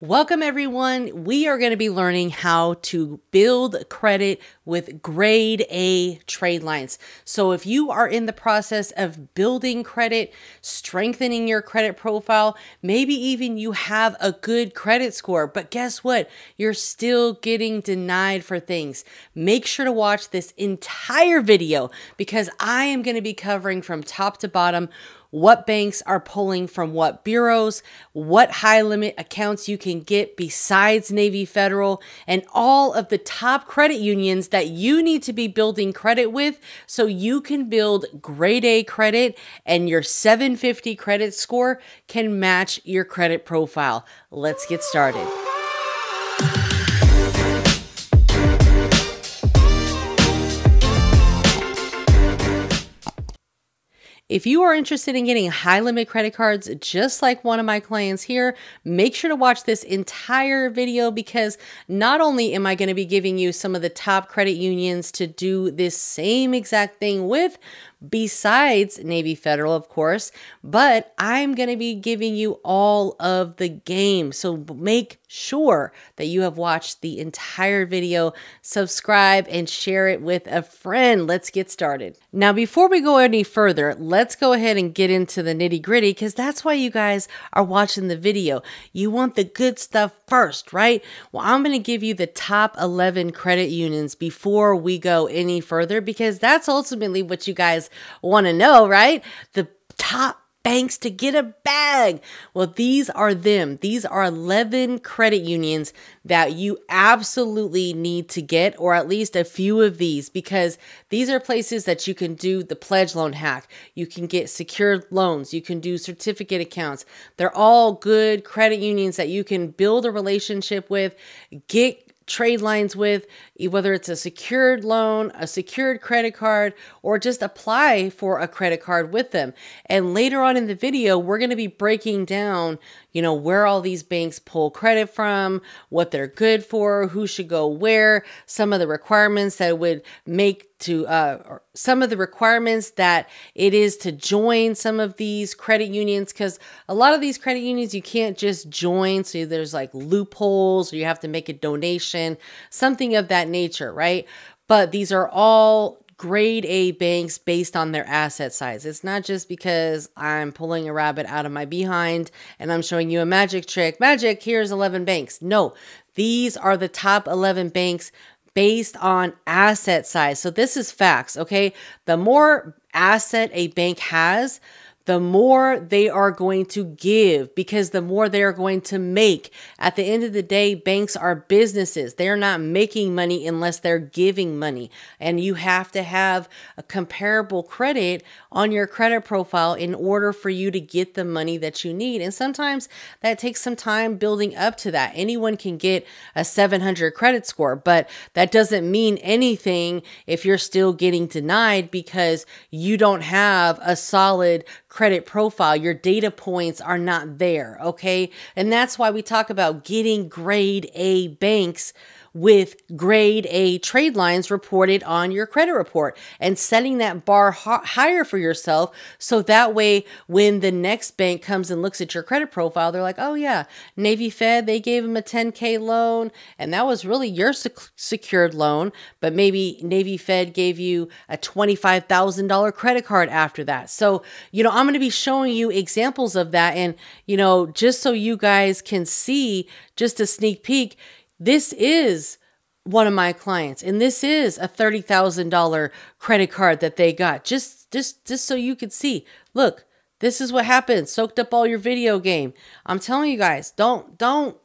Welcome everyone. We are going to be learning how to build credit with grade A trade lines. So if you are in the process of building credit, strengthening your credit profile, maybe even you have a good credit score, but guess what? You're still getting denied for things. Make sure to watch this entire video because I am going to be covering from top to bottom what banks are pulling from what bureaus, what high limit accounts you can get besides Navy Federal, and all of the top credit unions that you need to be building credit with so you can build grade A credit and your 750 credit score can match your credit profile. Let's get started. If you are interested in getting high limit credit cards, just like one of my clients here, make sure to watch this entire video because not only am I going to be giving you some of the top credit unions to do this same exact thing with, besides Navy Federal, of course, but I'm going to be giving you all of the game. So make sure that you have watched the entire video, subscribe, and share it with a friend. Let's get started. Now, before we go any further, let's go ahead and get into the nitty gritty because that's why you guys are watching the video. You want the good stuff first, right? Well, I'm going to give you the top 11 credit unions before we go any further because that's ultimately what you guys want to know, right? The top banks to get a bag. Well, these are them. These are 11 credit unions that you absolutely need to get, or at least a few of these, because these are places that you can do the pledge loan hack. You can get secured loans. You can do certificate accounts. They're all good credit unions that you can build a relationship with, get trade lines with, whether it's a secured loan, a secured credit card, or just apply for a credit card with them. And later on in the video, we're going to be breaking down, you know, where all these banks pull credit from, what they're good for, who should go where, some of the requirements that would make some of the requirements that it is to join some of these credit unions, because a lot of these credit unions you can't just join. So there's like loopholes or you have to make a donation, something of that nature, right? But these are all grade A banks based on their asset size. It's not just because I'm pulling a rabbit out of my behind and I'm showing you a magic trick. Magic, here's 11 banks. No, these are the top 11 banks based on asset size. So this is facts, okay? The more asset a bank has, the more they are going to give because the more they are going to make. At the end of the day, banks are businesses. They're not making money unless they're giving money. And you have to have a comparable credit on your credit profile in order for you to get the money that you need. And sometimes that takes some time building up to that. Anyone can get a 700 credit score, but that doesn't mean anything if you're still getting denied because you don't have a solid credit profile. Your data points are not there, okay? And that's why we talk about getting grade A banks with grade A trade lines reported on your credit report and setting that bar higher for yourself. So that way, when the next bank comes and looks at your credit profile, they're like, oh yeah, Navy Fed, they gave him a 10K loan. And that was really your secured loan, but maybe Navy Fed gave you a $25,000 credit card after that. So, you know, I'm going to be showing you examples of that. And, you know, just so you guys can see just a sneak peek, this is one of my clients, and this is a $30,000 credit card that they got. Just so you could see, look, this is what happened. Soaked up all your video game. I'm telling you guys, don't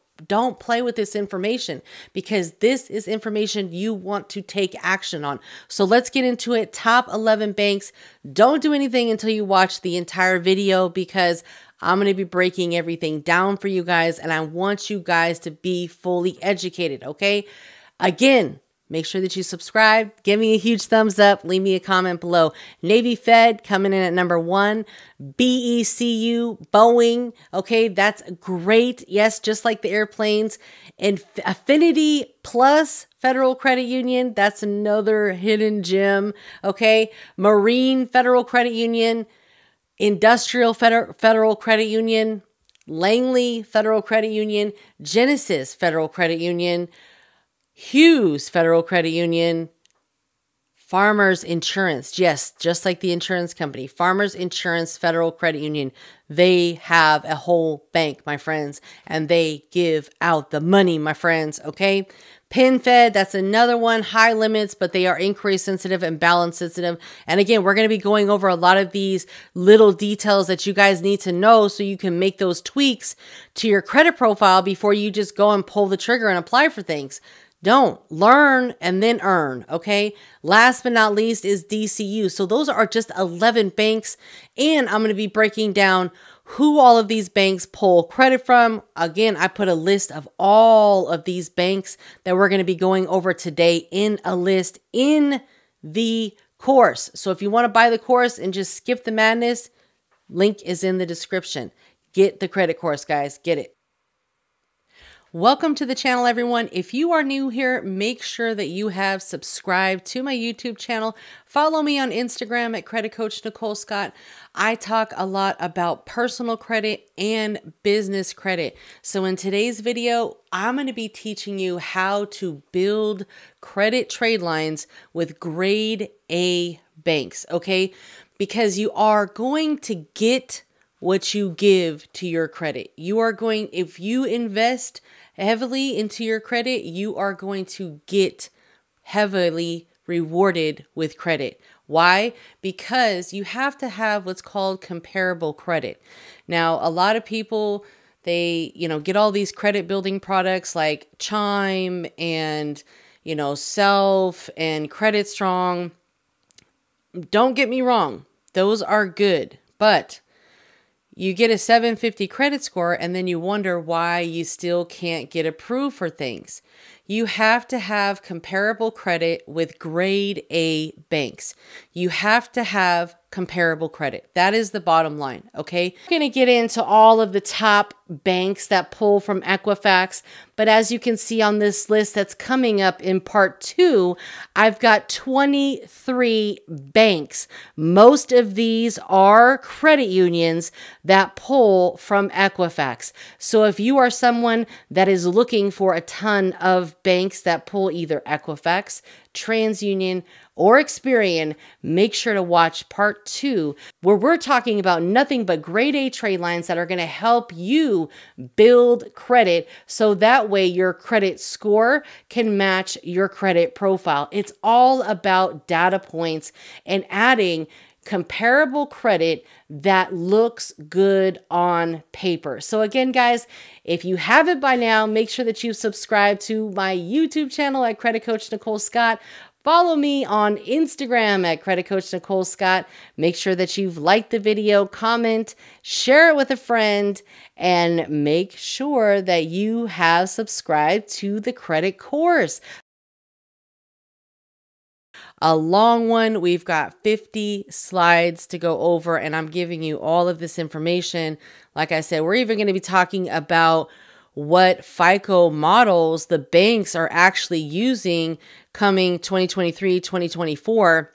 play with this information because this is information you want to take action on. So let's get into it. Top 11 banks. Don't do anything until you watch the entire video because I'm going to be breaking everything down for you guys, and I want you guys to be fully educated, okay? Again, make sure that you subscribe. Give me a huge thumbs up. Leave me a comment below. Navy Fed coming in at number 1. BECU, Boeing, okay? That's great. Yes, just like the airplanes. And Affinity Plus Federal Credit Union, that's another hidden gem, okay? Marine Federal Credit Union, Industrial Federal Credit Union, Langley Federal Credit Union, Genesis Federal Credit Union, Hughes Federal Credit Union, Farmers Insurance, yes, just like the insurance company, Farmers Insurance Federal Credit Union. They have a whole bank, my friends, and they give out the money, my friends, okay? PenFed, that's another one, high limits, but they are inquiry sensitive and balance sensitive. And again, we're going to be going over a lot of these little details that you guys need to know so you can make those tweaks to your credit profile before you just go and pull the trigger and apply for things. Don't. Learn and then earn, okay? Last but not least is DCU. So those are just 11 banks, and I'm going to be breaking down who all of these banks pull credit from. Again, I put a list of all of these banks that we're going to be going over today in a list in the course. So if you want to buy the course and just skip the madness, link is in the description. Get the credit course, guys. Get it. Welcome to the channel, everyone. If you are new here, make sure that you have subscribed to my YouTube channel. Follow me on Instagram at Credit Coach Nicole Scott. I talk a lot about personal credit and business credit. So in today's video, I'm going to be teaching you how to build credit trade lines with grade A banks, okay? Because you are going to get what you give to your credit. You are going, if you invest heavily into your credit, you are going to get heavily rewarded with credit. Why? Because you have to have what's called comparable credit. Now, a lot of people, they, you know, get all these credit building products like Chime and, you know, Self and Credit Strong. Don't get me wrong. Those are good, but you get a 750 credit score and then you wonder why you still can't get approved for things. You have to have comparable credit with grade A banks. You have to have comparable credit. That is the bottom line, okay? I'm going to get into all of the top banks that pull from Equifax, but as you can see on this list that's coming up in part 2, I've got 23 banks. Most of these are credit unions that pull from Equifax. So if you are someone that is looking for a ton of banks that pull either Equifax, TransUnion, or Experian, make sure to watch part 2, where we're talking about nothing but grade A trade lines that are going to help you build credit so that way your credit score can match your credit profile. It's all about data points and adding comparable credit that looks good on paper. So again, guys, if you haven't by now, make sure that you subscribe to my YouTube channel at Credit Coach Nicole Scott. Follow me on Instagram at Credit Coach Nicole Scott. Make sure that you've liked the video, comment, share it with a friend, and make sure that you have subscribed to the credit course. A long one. We've got 50 slides to go over, and I'm giving you all of this information. Like I said, we're even going to be talking about what FICO models the banks are actually using coming 2023, 2024,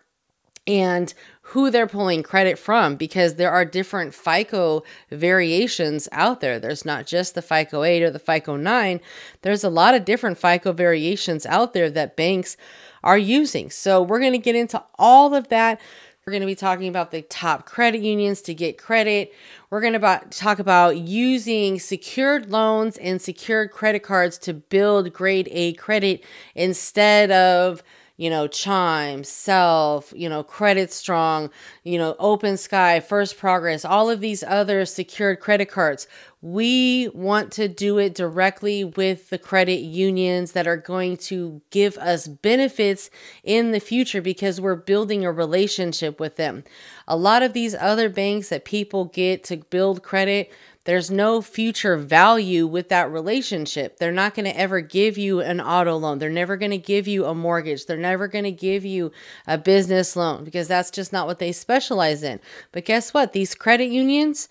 and who they're pulling credit from, because there are different FICO variations out there. There's not just the FICO 8 or the FICO 9. There's a lot of different FICO variations out there that banks are using. So we're going to get into all of that. We're going to be talking about the top credit unions to get credit. We're going to talk about using secured loans and secured credit cards to build grade A credit instead of, you know, Chime, Self, you know, Credit Strong, you know, Open Sky, First Progress, all of these other secured credit cards. We want to do it directly with the credit unions that are going to give us benefits in the future because we're building a relationship with them. A lot of these other banks that people get to build credit, there's no future value with that relationship. They're not going to ever give you an auto loan. They're never going to give you a mortgage. They're never going to give you a business loan because that's just not what they specialize in. But guess what? These credit unions,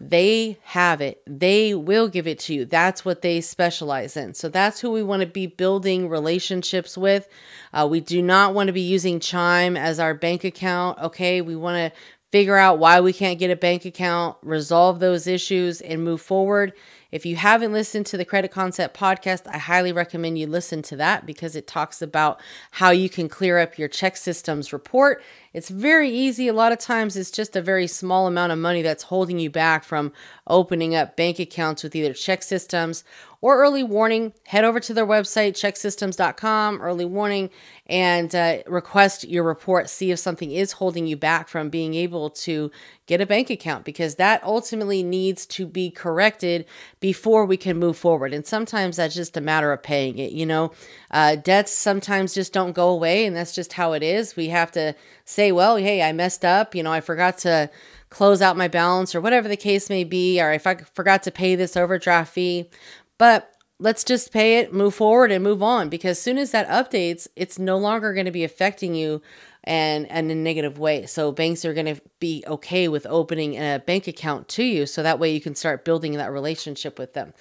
they have it. They will give it to you. That's what they specialize in. So that's who we want to be building relationships with. We do not want to be using Chime as our bank account. Okay. We want to figure out why we can't get a bank account, resolve those issues, and move forward. If you haven't listened to the Credit Concept podcast, I highly recommend you listen to that because it talks about how you can clear up your ChexSystems report. It's very easy. A lot of times it's just a very small amount of money that's holding you back from opening up bank accounts with either ChexSystems or Early Warning. Head over to their website, ChexSystems.com, Early Warning, and request your report. See if something is holding you back from being able to get a bank account, because that ultimately needs to be corrected before we can move forward. And sometimes that's just a matter of paying it. You know, debts sometimes just don't go away, and that's just how it is. We have to say, well, hey, I messed up. You know, I forgot to close out my balance or whatever the case may be, or if I forgot to pay this overdraft fee. But let's just pay it, move forward, and move on, because as soon as that updates, it's no longer going to be affecting you and in a negative way. So banks are going to be okay with opening a bank account to you, so that way you can start building that relationship with them.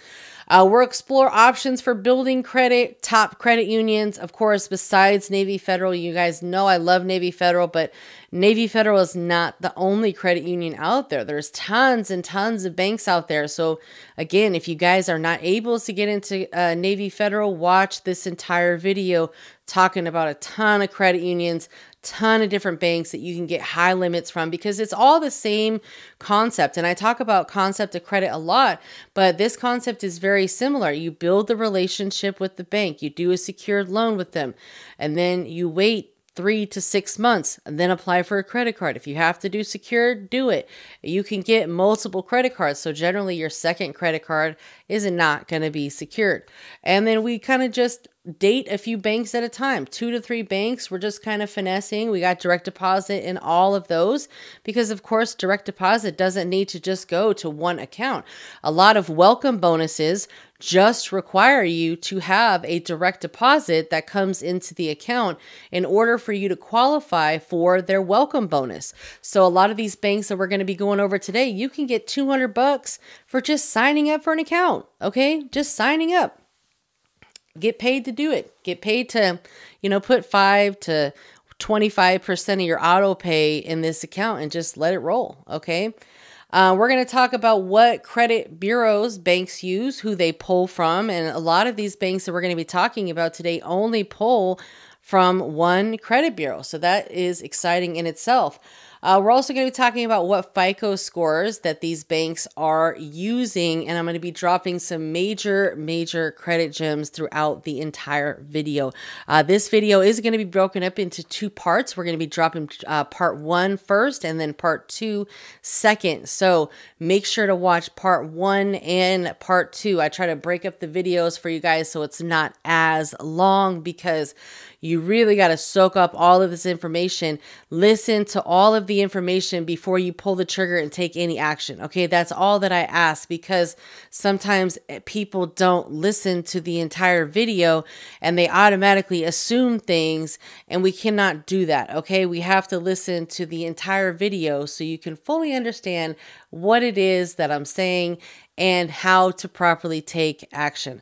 We'll explore options for building credit, top credit unions, of course, besides Navy Federal. You guys know I love Navy Federal, but Navy Federal is not the only credit union out there. There's tons and tons of banks out there. So again, if you guys are not able to get into Navy Federal, watch this entire video talking about a ton of credit unions, ton of different banks that you can get high limits from, because it's all the same concept. And I talk about concept of credit a lot, but this concept is very similar. You build the relationship with the bank, you do a secured loan with them, and then you wait 3 to 6 months and then apply for a credit card. If you have to do secured, do it. You can get multiple credit cards. So generally your second credit card is not going to be secured. And then we kind of just date a few banks at a time, 2 to 3 banks. We're just kind of finessing. We got direct deposit in all of those because, of course, direct deposit doesn't need to just go to one account. A lot of welcome bonuses just require you to have a direct deposit that comes into the account in order for you to qualify for their welcome bonus. So a lot of these banks that we're going to be going over today, you can get $200 for just signing up for an account. Okay, just signing up. Get paid to do it. Get paid to, you know, put 5 to 25% of your auto pay in this account and just let it roll, okay? We're going to talk about what credit bureaus banks use, who they pull from, and a lot of these banks that we're going to be talking about today only pull from one credit bureau, so that is exciting in itself. We're also going to be talking about what FICO scores that these banks are using, and I'm going to be dropping some major, major credit gems throughout the entire video. This video is going to be broken up into 2 parts. We're going to be dropping part 1 first and then part 2 second. So make sure to watch part 1 and part 2. I try to break up the videos for you guys so it's not as long, because you really got to soak up all of this information. Listen to all of the information before you pull the trigger and take any action. Okay, that's all that I ask, because sometimes people don't listen to the entire video and they automatically assume things, and we cannot do that. Okay, we have to listen to the entire video so you can fully understand what it is that I'm saying and how to properly take action.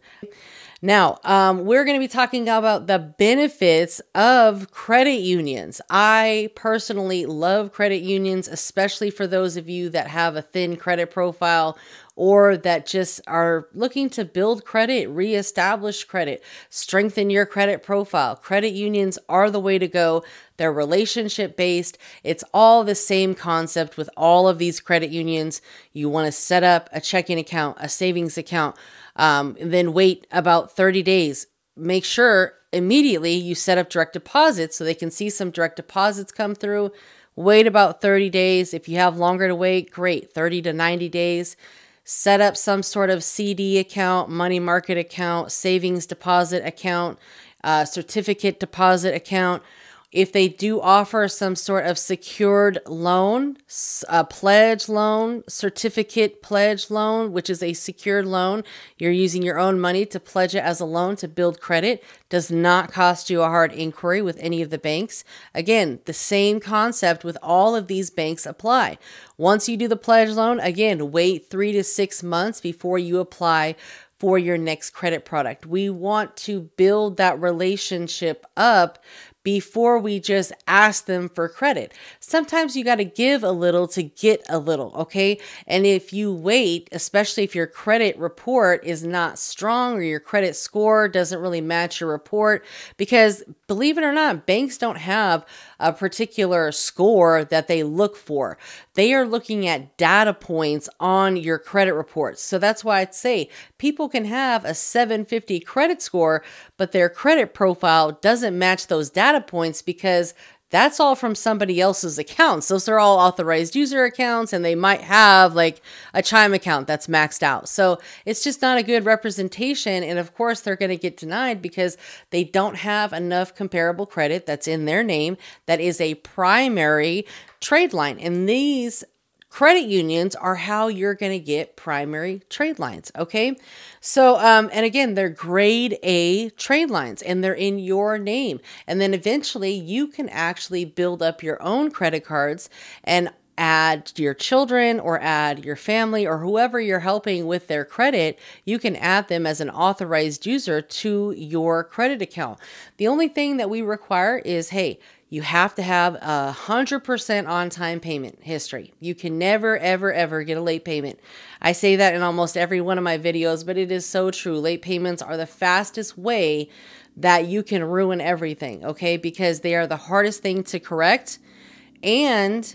Now, we're going to be talking about the benefits of credit unions. I personally love credit unions, especially for those of you that have a thin credit profile or that just are looking to build credit, reestablish credit, strengthen your credit profile. Credit unions are the way to go. They're relationship-based. It's all the same concept with all of these credit unions. You want to set up a checking account, a savings account, then wait about 30 days. Make sure immediately you set up direct deposits so they can see some direct deposits come through. Wait about 30 days. If you have longer to wait, great, 30 to 90 days. Set up some sort of CD account, money market account, savings deposit account, certificate deposit account. If they do offer some sort of secured loan, a pledge loan, certificate pledge loan, which is a secured loan, you're using your own money to pledge it as a loan to build credit, does not cost you a hard inquiry with any of the banks. Again, the same concept with all of these banks apply. Once you do the pledge loan, again, wait 3 to 6 months before you apply for your next credit product. We want to build that relationship up before we just ask them for credit. Sometimes you got to give a little to get a little, okay? And if you wait, especially if your credit report is not strong or your credit score doesn't really match your report, because believe it or not, banks don't have a particular score that they look for. They are looking at data points on your credit reports. So that's why I'd say people can have a 750 credit score, but their credit profile doesn't match those data points because that's all from somebody else's accounts. Those are all authorized user accounts, and they might have like a Chime account that's maxed out. So it's just not a good representation. And of course, they're going to get denied because they don't have enough comparable credit that's in their name that is a primary trade line. And these credit unions are how you're going to get primary trade lines. Okay. So, and again, they're grade A trade lines and they're in your name. And then eventually you can actually build up your own credit cards and add your children or add your family or whoever you're helping with their credit. You can add them as an authorized user to your credit account. The only thing that we require is, hey, you have to have 100% on-time payment history. You can never, ever, ever get a late payment. I say that in almost every one of my videos, but it is so true. Late payments are the fastest way that you can ruin everything, okay? Because they are the hardest thing to correct, and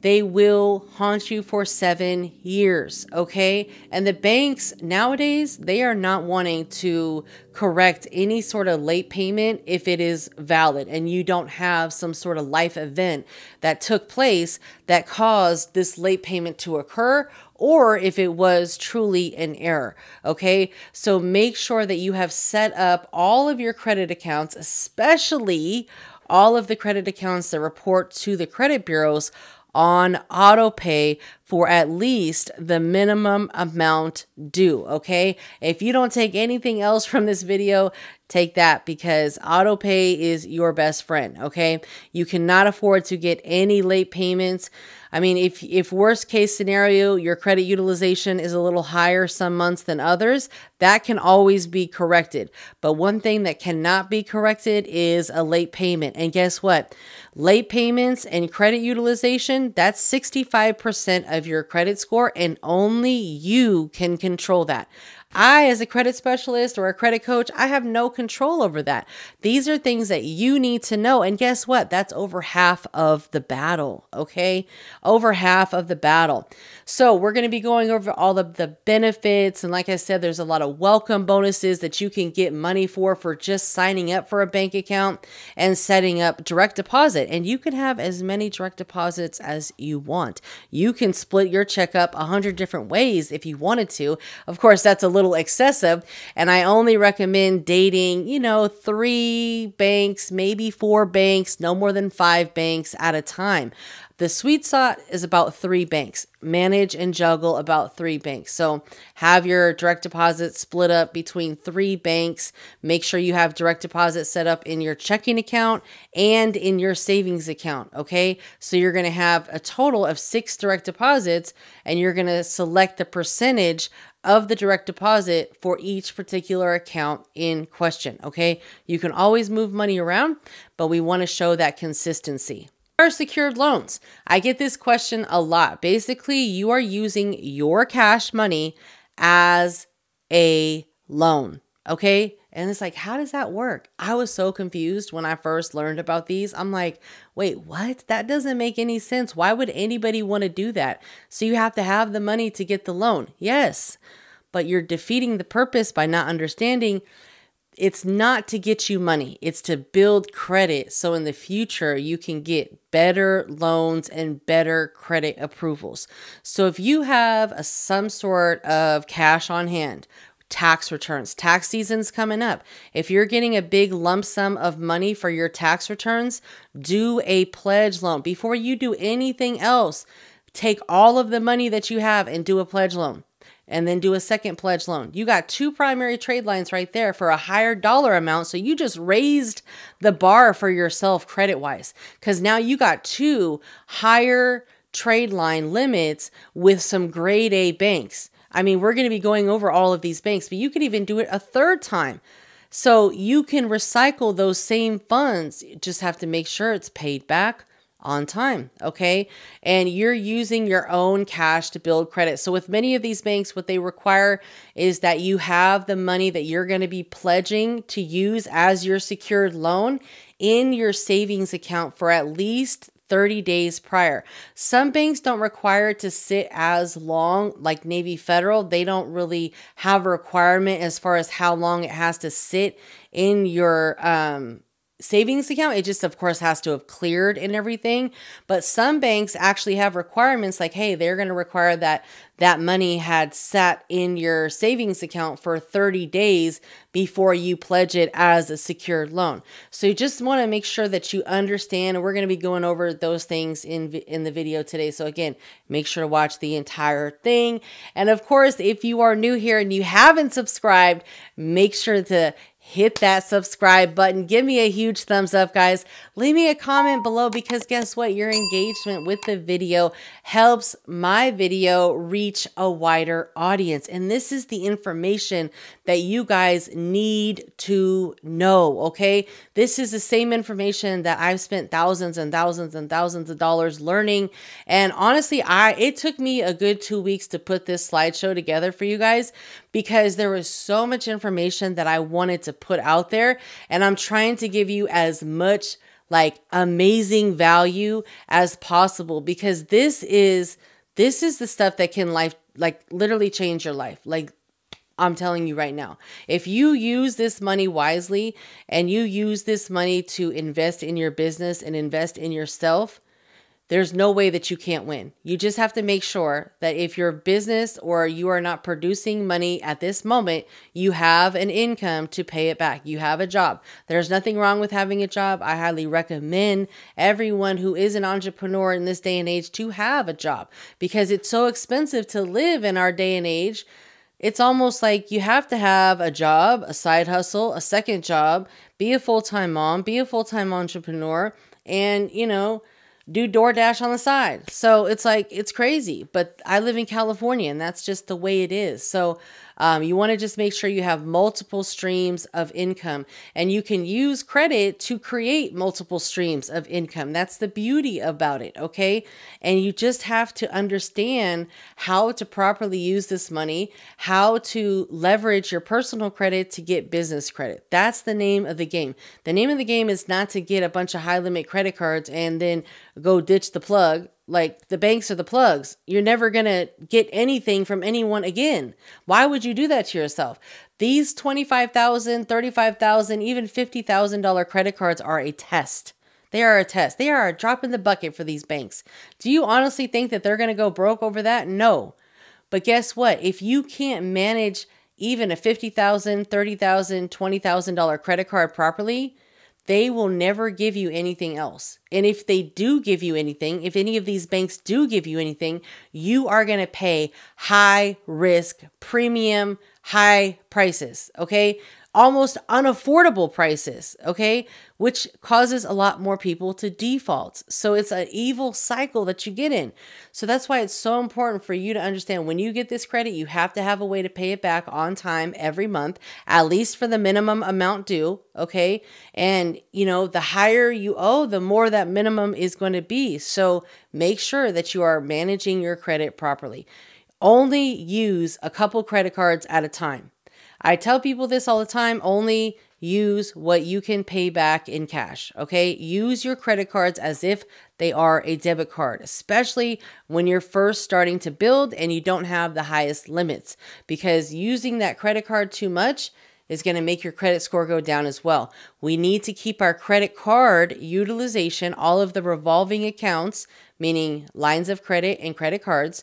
they will haunt you for 7 years, okay? And the banks nowadays, they are not wanting to correct any sort of late payment if it is valid and you don't have some sort of life event that took place that caused this late payment to occur, or if it was truly an error, okay? So make sure that you have set up all of your credit accounts, especially all of the credit accounts that report to the credit bureaus, on auto pay for at least the minimum amount due, okay? If you don't take anything else from this video, take that, because auto pay is your best friend, okay? You cannot afford to get any late payments. I mean, if worst case scenario, your credit utilization is a little higher some months than others, that can always be corrected. But one thing that cannot be corrected is a late payment. And guess what? Late payments and credit utilization, that's 65% of your credit score, and only you can control that. I, as a credit specialist or a credit coach, I have no control over that. These are things that you need to know. And guess what? That's over half of the battle, okay? Over half of the battle. So we're going to be going over all of the benefits. And like I said, there's a lot of welcome bonuses that you can get money for just signing up for a bank account and setting up direct deposit. And you can have as many direct deposits as you want. You can split your check up 100 different ways if you wanted to. Of course, that's a little excessive, and I only recommend dating, you know, 3 banks, maybe 4 banks, no more than 5 banks at a time. The sweet spot is about 3 banks. Manage and juggle about 3 banks. So have your direct deposit split up between 3 banks. Make sure you have direct deposit set up in your checking account and in your savings account, okay? So you're going to have a total of 6 direct deposits, and you're going to select the percentage of the direct deposit for each particular account in question, okay? You can always move money around, but we want to show that consistency. Are secured loans? I get this question a lot. Basically, you are using your cash money as a loan, okay? And it's like, how does that work? I was so confused when I first learned about these. I'm like, wait, what? That doesn't make any sense. Why would anybody want to do that? So you have to have the money to get the loan. Yes, but you're defeating the purpose by not understanding. It's not to get you money. It's to build credit so in the future you can get better loans and better credit approvals. So if you have some sort of cash on hand, tax returns, tax season's coming up. If you're getting a big lump sum of money for your tax returns, do a pledge loan. Before you do anything else, take all of the money that you have and do a pledge loan. And then do a second pledge loan. You got 2 primary trade lines right there for a higher dollar amount. So you just raised the bar for yourself credit-wise, because now you got 2 higher trade line limits with some grade A banks. I mean, we're going to be going over all of these banks, but you could even do it a 3rd time. So you can recycle those same funds. You just have to make sure it's paid back on time, okay? And you're using your own cash to build credit. So with many of these banks, what they require is that you have the money that you're going to be pledging to use as your secured loan in your savings account for at least 30 days prior. Some banks don't require it to sit as long, like Navy Federal. They don't really have a requirement as far as how long it has to sit in your savings account. It just, of course, has to have cleared and everything. But some banks actually have requirements like, hey, they're going to require that that money had sat in your savings account for 30 days before you pledge it as a secured loan. So you just want to make sure that you understand, and we're going to be going over those things in the video today. So again, make sure to watch the entire thing. And of course, if you are new here and you haven't subscribed, make sure to hit that subscribe button. Give me a huge thumbs up, guys. Leave me a comment below, because guess what? Your engagement with the video helps my video reach a wider audience. And this is the information that you guys need to know, okay? This is the same information that I've spent thousands and thousands and thousands of dollars learning. And honestly, it took me a good 2 weeks to put this slideshow together for you guys, because there was so much information that I wanted to put out there, and I'm trying to give you as much like amazing value as possible, because this is the stuff that can literally change your life. Like I'm telling you right now, if you use this money wisely and you use this money to invest in your business and invest in yourself, there's no way that you can't win. You just have to make sure that if your business or you are not producing money at this moment, you have an income to pay it back. You have a job. There's nothing wrong with having a job. I highly recommend everyone who is an entrepreneur in this day and age to have a job, because it's so expensive to live in our day and age. It's almost like you have to have a job, a side hustle, a second job, be a full-time mom, be a full-time entrepreneur, and, you know, do DoorDash on the side. So it's like, it's crazy, but I live in California and that's just the way it is. So you want to just make sure you have multiple streams of income, and you can use credit to create multiple streams of income. That's the beauty about it. Okay. And you just have to understand how to properly use this money, how to leverage your personal credit to get business credit. That's the name of the game. The name of the game is not to get a bunch of high limit credit cards and then go ditch the plug. Like, the banks are the plugs. You're never going to get anything from anyone again. Why would you do that to yourself? These $25,000, $35,000, even $50,000 credit cards are a test. They are a test. They are a drop in the bucket for these banks. Do you honestly think that they're going to go broke over that? No. But guess what? If you can't manage even a $50,000, $30,000, $20,000 credit card properly, they will never give you anything else. And if they do give you anything, if any of these banks do give you anything, you are going to pay high risk, premium, high prices, okay? Almost unaffordable prices, okay? Which causes a lot more people to default. So it's an evil cycle that you get in. So that's why it's so important for you to understand, when you get this credit, you have to have a way to pay it back on time every month, at least for the minimum amount due, okay? And, you know, the higher you owe, the more that minimum is going to be. So make sure that you are managing your credit properly. Only use a couple credit cards at a time. I tell people this all the time, only use what you can pay back in cash, okay? Use your credit cards as if they are a debit card, especially when you're first starting to build and you don't have the highest limits, because using that credit card too much is going to make your credit score go down as well. We need to keep our credit card utilization, all of the revolving accounts, meaning lines of credit and credit cards,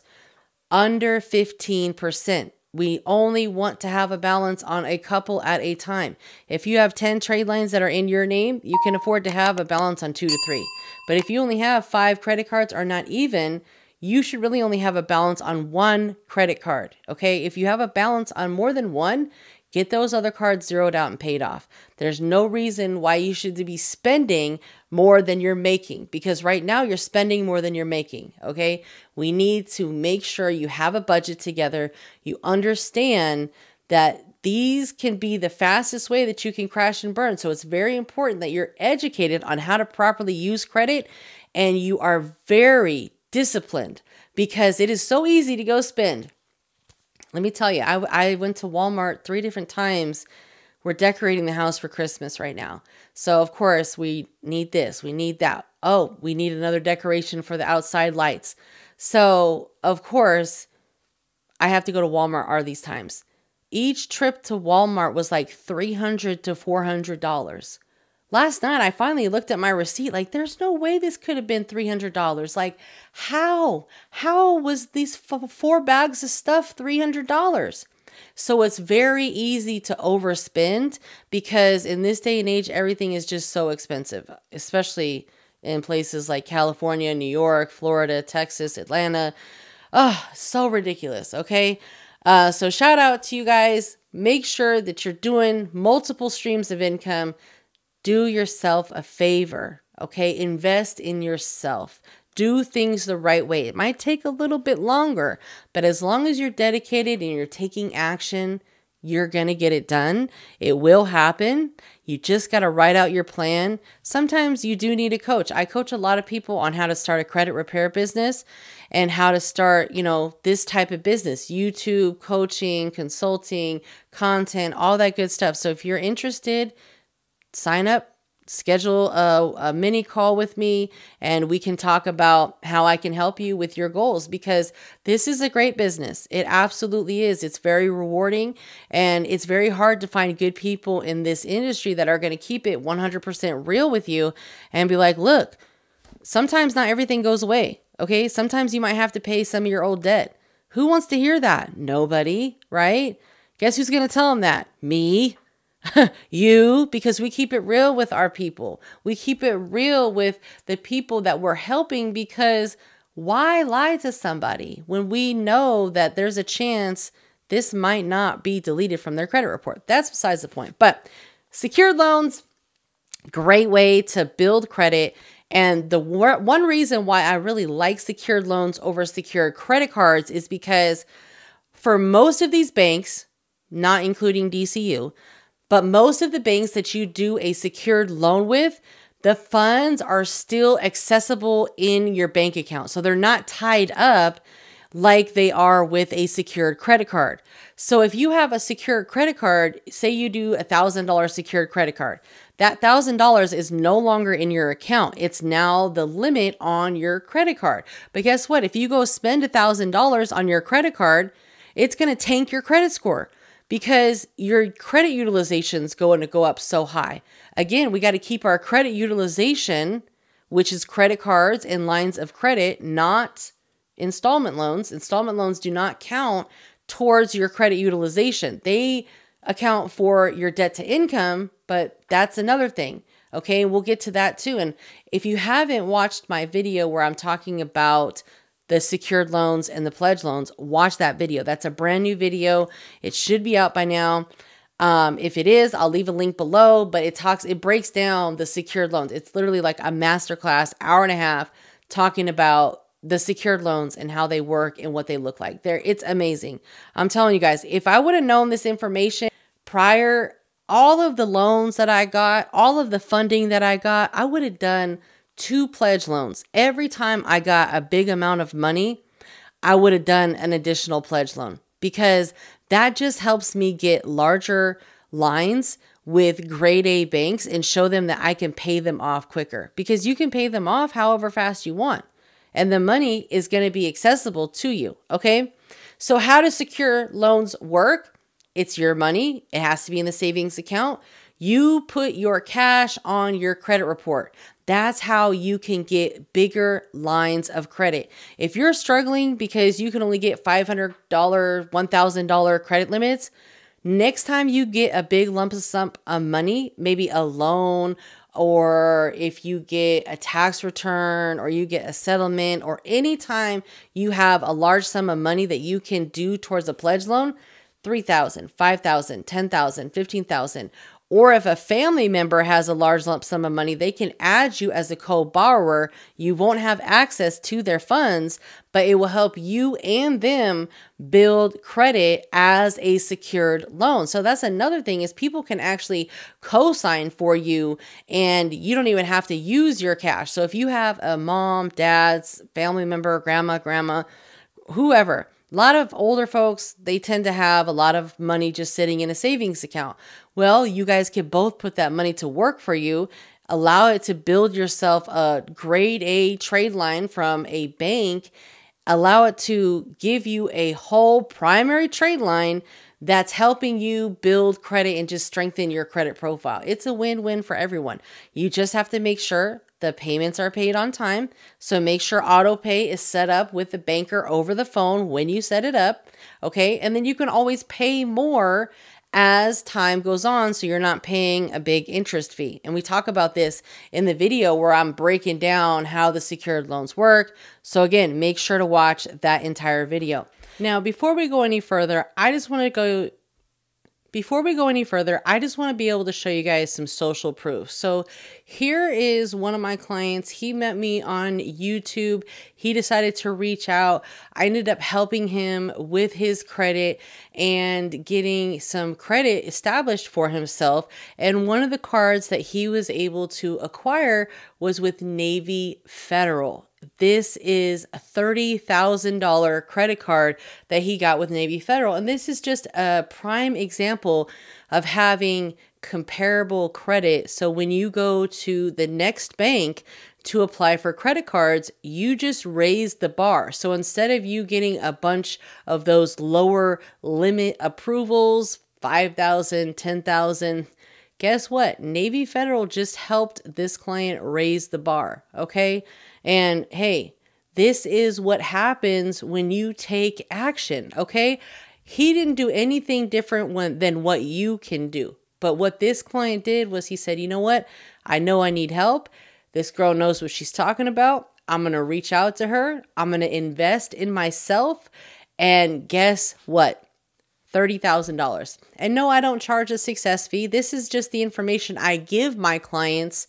under 15%. We only want to have a balance on a couple at a time. If you have 10 trade lines that are in your name, you can afford to have a balance on 2 to 3. But if you only have 5 credit cards or not even, you should really only have a balance on 1 credit card, okay? If you have a balance on more than one, get those other cards zeroed out and paid off. There's no reason why you should be spending more than you're making, because right now you're spending more than you're making, okay? We need to make sure you have a budget together. You understand that These can be the fastest way that you can crash and burn. So it's very important that you're educated on how to properly use credit and you are very disciplined because it is so easy to go spend. Let me tell you, I went to Walmart 3 different times. We're decorating the house for Christmas right now. So of course we need this, we need that. Oh, we need another decoration for the outside lights. So of course I have to go to Walmart all these times. Each trip to Walmart was like $300 to $400. Last night, I finally looked at my receipt like, there's no way this could have been $300. Like, how? How was these 4 bags of stuff $300? So it's very easy to overspend because in this day and age, everything is just so expensive, especially in places like California, New York, Florida, Texas, Atlanta. Oh, so ridiculous, okay? So shout out to you guys. Make sure that you're doing multiple streams of income. Do yourself a favor, okay? Invest in yourself. Do things the right way. It might take a little bit longer, but as long as you're dedicated and you're taking action, you're going to get it done. It will happen. You just got to write out your plan. Sometimes you do need a coach. I coach a lot of people on how to start a credit repair business and how to start, you know, this type of business, YouTube, coaching, consulting, content, all that good stuff. So if you're interested, sign up. Schedule a mini call with me and we can talk about how I can help you with your goals because this is a great business. It absolutely is. It's very rewarding and it's very hard to find good people in this industry that are going to keep it 100% real with you and be like, look, sometimes not everything goes away. Okay. Sometimes you might have to pay some of your old debt. Who wants to hear that? Nobody, right? Guess who's going to tell them that? Me. You, because we keep it real with our people. We keep it real with the people that we're helping because why lie to somebody when we know that there's a chance this might not be deleted from their credit report? That's besides the point. But secured loans, great way to build credit. And the one reason why I really like secured loans over secured credit cards is because for most of these banks, not including DCU, but most of the banks that you do a secured loan with, the funds are still accessible in your bank account. So they're not tied up like they are with a secured credit card. So if you have a secured credit card, say you do a $1,000 secured credit card, that $1,000 is no longer in your account. It's now the limit on your credit card. But guess what? If you go spend $1,000 on your credit card, it's going to tank your credit score, because your credit utilization is going to go up so high. Again, we got to keep our credit utilization, which is credit cards and lines of credit, not installment loans. Installment loans do not count towards your credit utilization. They account for your debt to income, but that's another thing. Okay, we'll get to that too. And if you haven't watched my video where I'm talking about the secured loans and the pledge loans, watch that video. That's a brand new video. It should be out by now. If it is, I'll leave a link below, but it breaks down the secured loans. It's literally like a masterclass, hour and a half, talking about the secured loans and how they work and what they look like. It's amazing. I'm telling you guys, if I would have known this information prior, all of the loans that I got, all of the funding that I got, I would have done 2 pledge loans. Every time I got a big amount of money, I would have done an additional pledge loan because that just helps me get larger lines with grade A banks and show them that I can pay them off quicker because you can pay them off however fast you want and the money is going to be accessible to you. Okay. So how do secure loans work? It's your money. It has to be in the savings account. You put your cash on your credit report. That's how you can get bigger lines of credit. If you're struggling because you can only get $500, $1,000 credit limits, next time you get a big lump sum of money, maybe a loan, or if you get a tax return or you get a settlement, or anytime you have a large sum of money that you can do towards a pledge loan, $3,000, $5,000, $10,000, $15,000, Or if a family member has a large lump sum of money, they can add you as a co-borrower. You won't have access to their funds, but it will help you and them build credit as a secured loan. So that's another thing, is people can actually co-sign for you and you don't even have to use your cash. So if you have a mom, dad's, family member, grandma, whoever, a lot of older folks, they tend to have a lot of money just sitting in a savings account. Well, you guys can both put that money to work for you, allow it to build yourself a grade A trade line from a bank, allow it to give you a whole primary trade line that's helping you build credit and just strengthen your credit profile. It's a win-win for everyone. You just have to make sure the payments are paid on time. So make sure auto pay is set up with the banker over the phone when you set it up. Okay. And then you can always pay more as time goes on, so you're not paying a big interest fee. And we talk about this in the video where I'm breaking down how the secured loans work. So again, make sure to watch that entire video. Now, before we go any further, I just want to be able to show you guys some social proof. So here is one of my clients. He met me on YouTube. He decided to reach out. I ended up helping him with his credit and getting some credit established for himself. And one of the cards that he was able to acquire was with Navy Federal. This is a $30,000 credit card that he got with Navy Federal. And this is just a prime example of having comparable credit. So when you go to the next bank to apply for credit cards, you just raise the bar. So instead of you getting a bunch of those lower limit approvals, 5,000, 10,000, guess what? Navy Federal just helped this client raise the bar, okay? And hey, this is what happens when you take action, okay? He didn't do anything different than what you can do. But what this client did was he said, you know what? I know I need help. This girl knows what she's talking about. I'm going to reach out to her. I'm going to invest in myself. And guess what? $30,000. And no, I don't charge a success fee. This is just the information I give my clients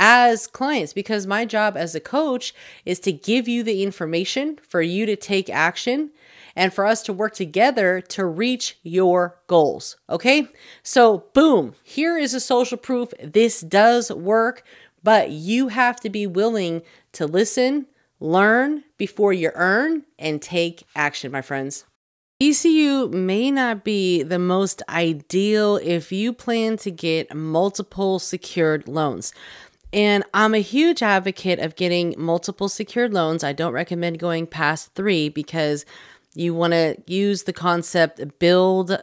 as clients, because my job as a coach is to give you the information for you to take action and for us to work together to reach your goals. Okay. So boom, here is a social proof. This does work, but you have to be willing to listen, learn before you earn, and take action, my friends. BECU may not be the most ideal if you plan to get multiple secured loans. And I'm a huge advocate of getting multiple secured loans. I don't recommend going past 3 because you want to use the concept build,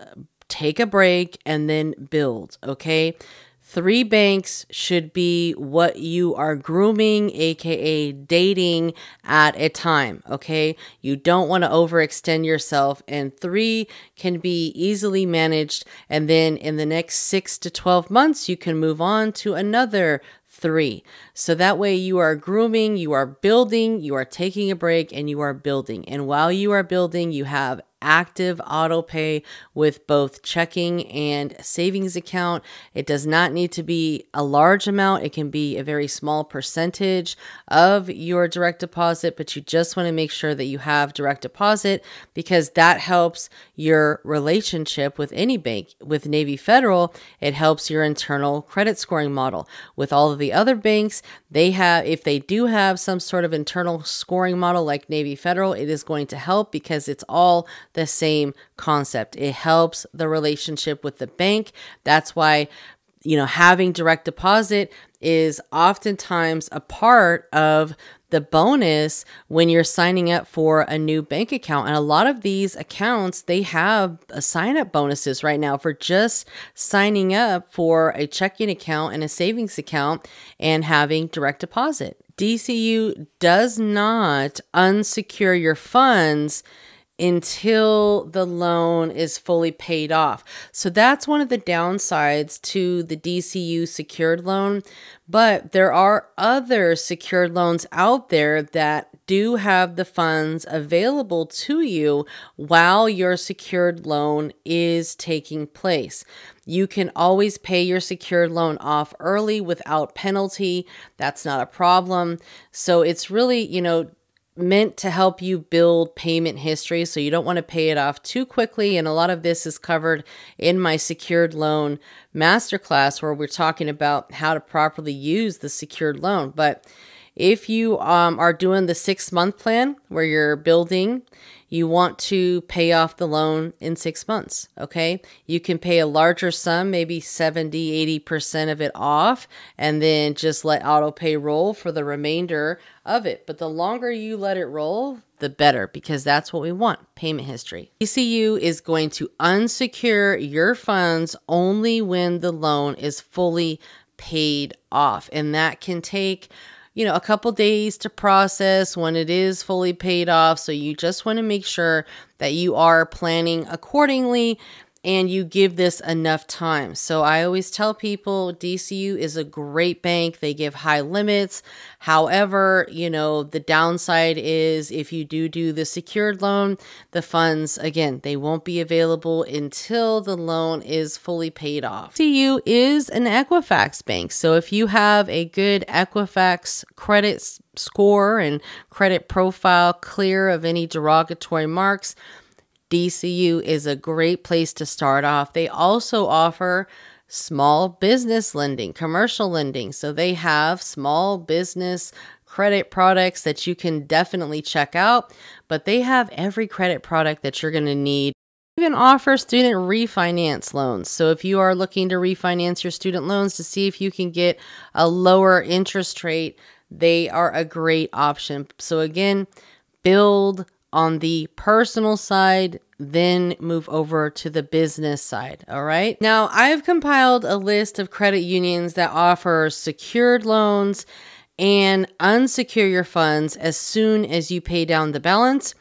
take a break, and then build, okay? 3 banks should be what you are grooming, aka dating, at a time, okay? You don't want to overextend yourself, and 3 can be easily managed, and then in the next 6 to 12 months, you can move on to another 3. So that way you are grooming, you are building, you are taking a break, and you are building. And while you are building, you have active auto pay with both checking and savings account. It does not need to be a large amount. It can be a very small percentage of your direct deposit, but you just want to make sure that you have direct deposit, because that helps your relationship with any bank. With Navy Federal, it helps your internal credit scoring model. With all of the other banks, they have, if they do have some sort of internal scoring model like Navy Federal, it is going to help because it's all the same concept. It helps the relationship with the bank. That's why, you know, having direct deposit is oftentimes a part of the bonus when you're signing up for a new bank account. And a lot of these accounts, they have sign-up bonuses right now for just signing up for a checking account and a savings account and having direct deposit. DCU does not unsecure your funds until the loan is fully paid off. So that's one of the downsides to the DCU secured loan, but there are other secured loans out there that do have the funds available to you while your secured loan is taking place. You can always pay your secured loan off early without penalty. That's not a problem. So it's really, you know, meant to help you build payment history, so you don't want to pay it off too quickly. And a lot of this is covered in my secured loan masterclass, where we're talking about how to properly use the secured loan. But if you are doing the 6-month plan where you're building, you want to pay off the loan in 6 months, okay? You can pay a larger sum, maybe 70, 80% of it off, and then just let auto pay roll for the remainder of it. But the longer you let it roll, the better, because that's what we want, payment history. DCU is going to unsecure your funds only when the loan is fully paid off, and that can take, you know, a couple days to process when it is fully paid off. So you just want to make sure that you are planning accordingly and you give this enough time. So I always tell people DCU is a great bank. They give high limits. However, you know, the downside is if you do the secured loan, the funds, again, they won't be available until the loan is fully paid off. DCU is an Equifax bank. So if you have a good Equifax credit score and credit profile, clear of any derogatory marks, DCU is a great place to start off. They also offer small business lending, commercial lending. So they have small business credit products that you can definitely check out, but they have every credit product that you're going to need. They even offer student refinance loans. So if you are looking to refinance your student loans to see if you can get a lower interest rate, they are a great option. So again, build on the personal side, then move over to the business side, all right? Now, I've compiled a list of credit unions that offer secured loans and unsecure your funds as soon as you pay down the balance.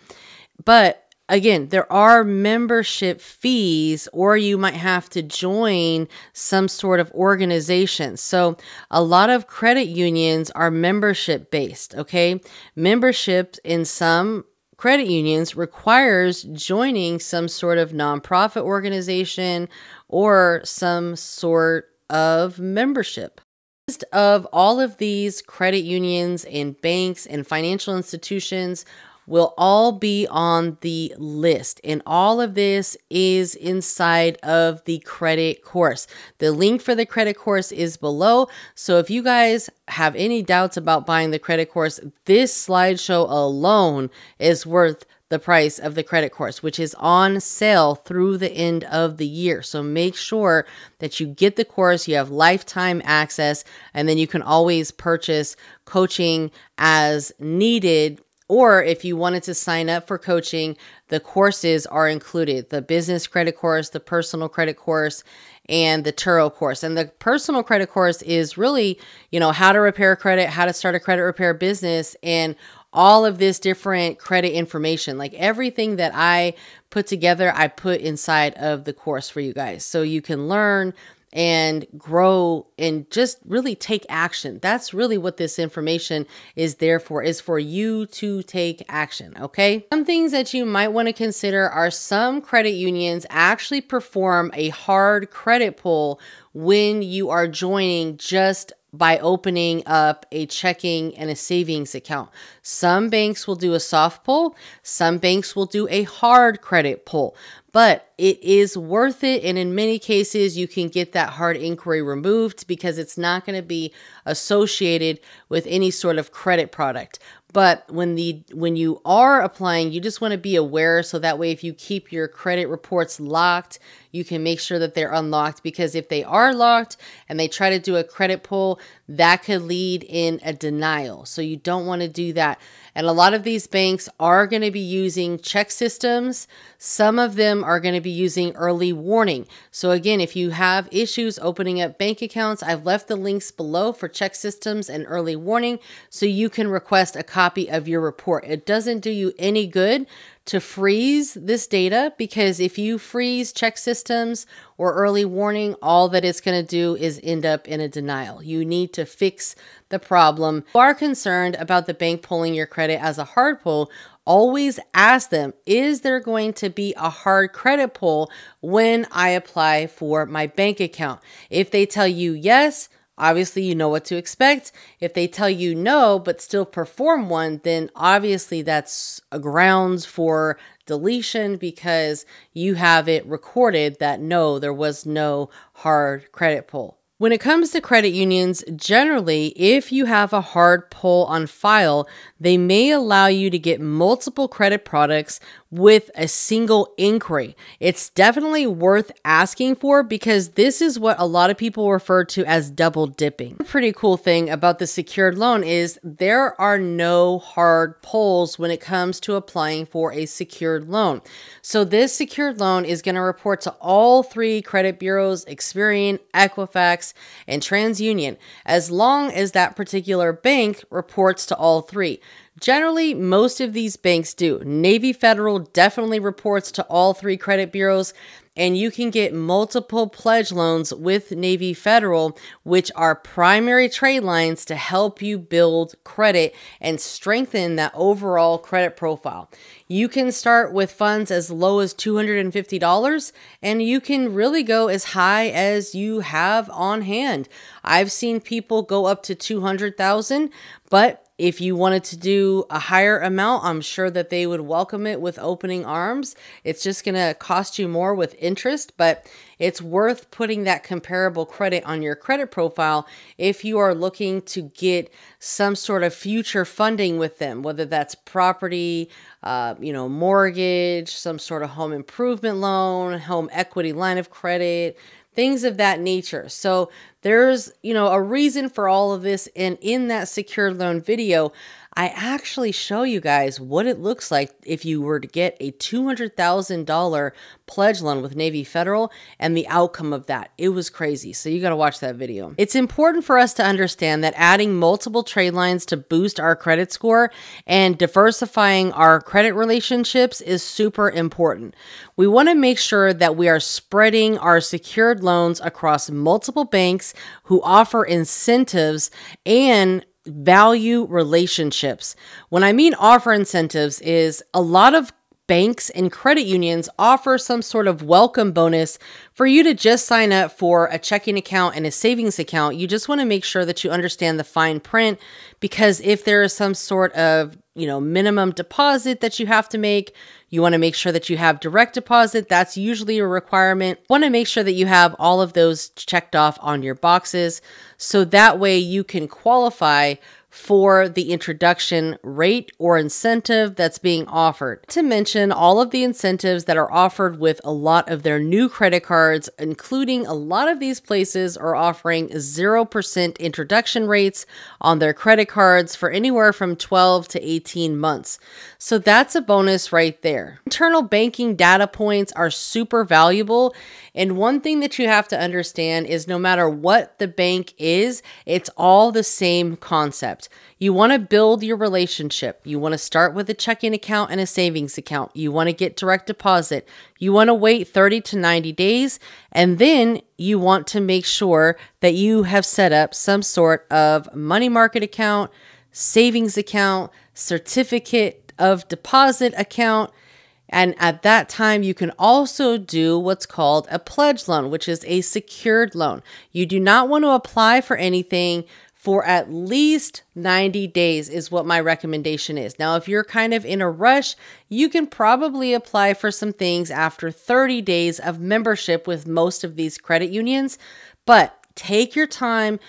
But again, there are membership fees, or you might have to join some sort of organization. So a lot of credit unions are membership-based, okay? Memberships in some credit unions requires joining some sort of nonprofit organization or some sort of membership. List of all of these credit unions and banks and financial institutions will all be on the list. And all of this is inside of the credit course. The link for the credit course is below. So if you guys have any doubts about buying the credit course, this slideshow alone is worth the price of the credit course, which is on sale through the end of the year. So make sure that you get the course, you have lifetime access, and then you can always purchase coaching as needed. Or if you wanted to sign up for coaching, the courses are included, the business credit course, the personal credit course, and the Turo course. And the personal credit course is really, you know, how to repair credit, how to start a credit repair business, and all of this different credit information. Like everything that I put together, I put inside of the course for you guys. So you can learn and grow and just really take action. That's really what this information is there for, is for you to take action, okay? Some things that you might want to consider are some credit unions actually perform a hard credit pull when you are joining just by opening up a checking and a savings account. Some banks will do a soft pull, some banks will do a hard credit pull, but it is worth it. And in many cases, you can get that hard inquiry removed because it's not gonna be associated with any sort of credit product. But when you are applying, you just want to be aware, so that way if you keep your credit reports locked, you can make sure that they're unlocked, because if they are locked and they try to do a credit pull, that could lead in a denial. So you don't want to do that. And a lot of these banks are going to be using ChexSystems. Some of them are going to be using early warning. So again, if you have issues opening up bank accounts, I've left the links below for ChexSystems and early warning, so you can request a copy copy of your report. It doesn't do you any good to freeze this data, because if you freeze ChexSystems or early warning, all that it's going to do is end up in a denial. You need to fix the problem. If you are concerned about the bank pulling your credit as a hard pull, always ask them, is there going to be a hard credit pull when I apply for my bank account? If they tell you yes, obviously you know what to expect. If they tell you no, but still perform one, then obviously that's a grounds for deletion, because you have it recorded that no, there was no hard credit pull. When it comes to credit unions, generally, if you have a hard pull on file, they may allow you to get multiple credit products with a single inquiry. It's definitely worth asking for, because this is what a lot of people refer to as double dipping. A pretty cool thing about the secured loan is there are no hard pulls when it comes to applying for a secured loan. So this secured loan is going to report to all three credit bureaus, Experian, Equifax, and TransUnion, as long as that particular bank reports to all three. Generally, most of these banks do. Navy Federal definitely reports to all three credit bureaus, and you can get multiple pledge loans with Navy Federal, which are primary trade lines to help you build credit and strengthen that overall credit profile. You can start with funds as low as $250, and you can really go as high as you have on hand. I've seen people go up to $200,000, but if you wanted to do a higher amount, I'm sure that they would welcome it with opening arms. It's just going to cost you more with interest, but it's worth putting that comparable credit on your credit profile if you are looking to get some sort of future funding with them, whether that's property, mortgage, some sort of home improvement loan, home equity line of credit, things of that nature. So there's, a reason for all of this. And in that secured loan video, I actually show you guys what it looks like if you were to get a $200,000 pledge loan with Navy Federal and the outcome of that. It was crazy. So you got to watch that video. It's important for us to understand that adding multiple trade lines to boost our credit score and diversifying our credit relationships is super important. We want to make sure that we are spreading our secured loans across multiple banks who offer incentives and value relationships. When I mean offer incentives, is a lot of banks and credit unions offer some sort of welcome bonus for you to just sign up for a checking account and a savings account. You just want to make sure that you understand the fine print, because if there is some sort of, minimum deposit that you have to make, you want to make sure that you have direct deposit. That's usually a requirement. You want to make sure that you have all of those checked off on your boxes, so that way you can qualify for the introduction rate or incentive that's being offered. To mention all of the incentives that are offered with a lot of their new credit cards, including a lot of these places are offering 0% introduction rates on their credit cards for anywhere from 12 to 18 months. So that's a bonus right there. Internal banking data points are super valuable. And one thing that you have to understand is no matter what the bank is, it's all the same concept. You want to build your relationship. You want to start with a checking account and a savings account. You want to get direct deposit. You want to wait 30 to 90 days. And then you want to make sure that you have set up some sort of money market account, savings account, certificate of deposit account. And at that time, you can also do what's called a pledge loan, which is a secured loan. You do not want to apply for anything for at least 90 days is what my recommendation is. Now, if you're kind of in a rush, you can probably apply for some things after 30 days of membership with most of these credit unions, but take your time,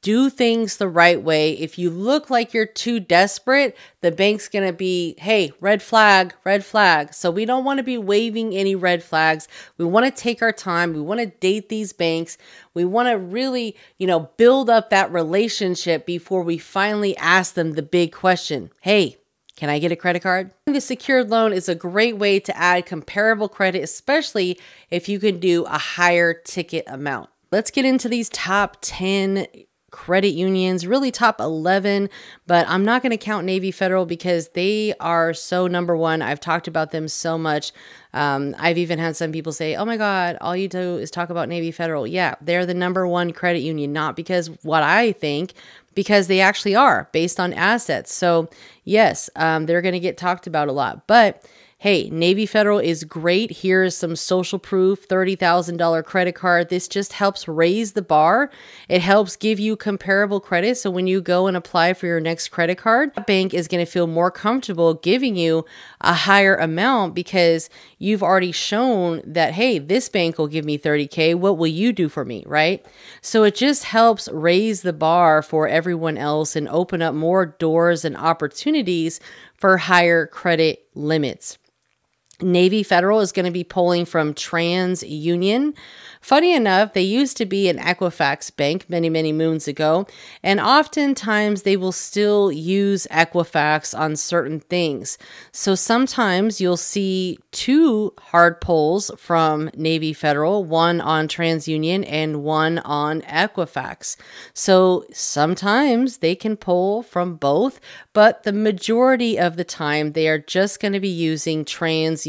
do things the right way. If you look like you're too desperate, the bank's gonna be, hey, red flag, red flag. So we don't wanna be waving any red flags. We wanna take our time. We wanna date these banks. We wanna really, build up that relationship before we finally ask them the big question. Hey, can I get a credit card? The secured loan is a great way to add comparable credit, especially if you can do a higher ticket amount. Let's get into these top 10 credit unions, really top 11, but I'm not going to count Navy Federal because they are so number one. I've talked about them so much. I've even had some people say, oh my God, all you do is talk about Navy Federal. Yeah, they're the number one credit union, not because what I think, because they actually are based on assets. So yes, they're going to get talked about a lot, but hey, Navy Federal is great. Here's some social proof, $30,000 credit card. This just helps raise the bar. It helps give you comparable credit. So when you go and apply for your next credit card, a bank is going to feel more comfortable giving you a higher amount because you've already shown that, hey, this bank will give me $30K. What will you do for me, right? So it just helps raise the bar for everyone else and open up more doors and opportunities for higher credit limits. Navy Federal is going to be pulling from TransUnion. Funny enough, they used to be an Equifax bank many, many moons ago, and oftentimes they will still use Equifax on certain things. So sometimes you'll see two hard pulls from Navy Federal, one on TransUnion and one on Equifax. So sometimes they can pull from both, but the majority of the time they are just going to be using TransUnion.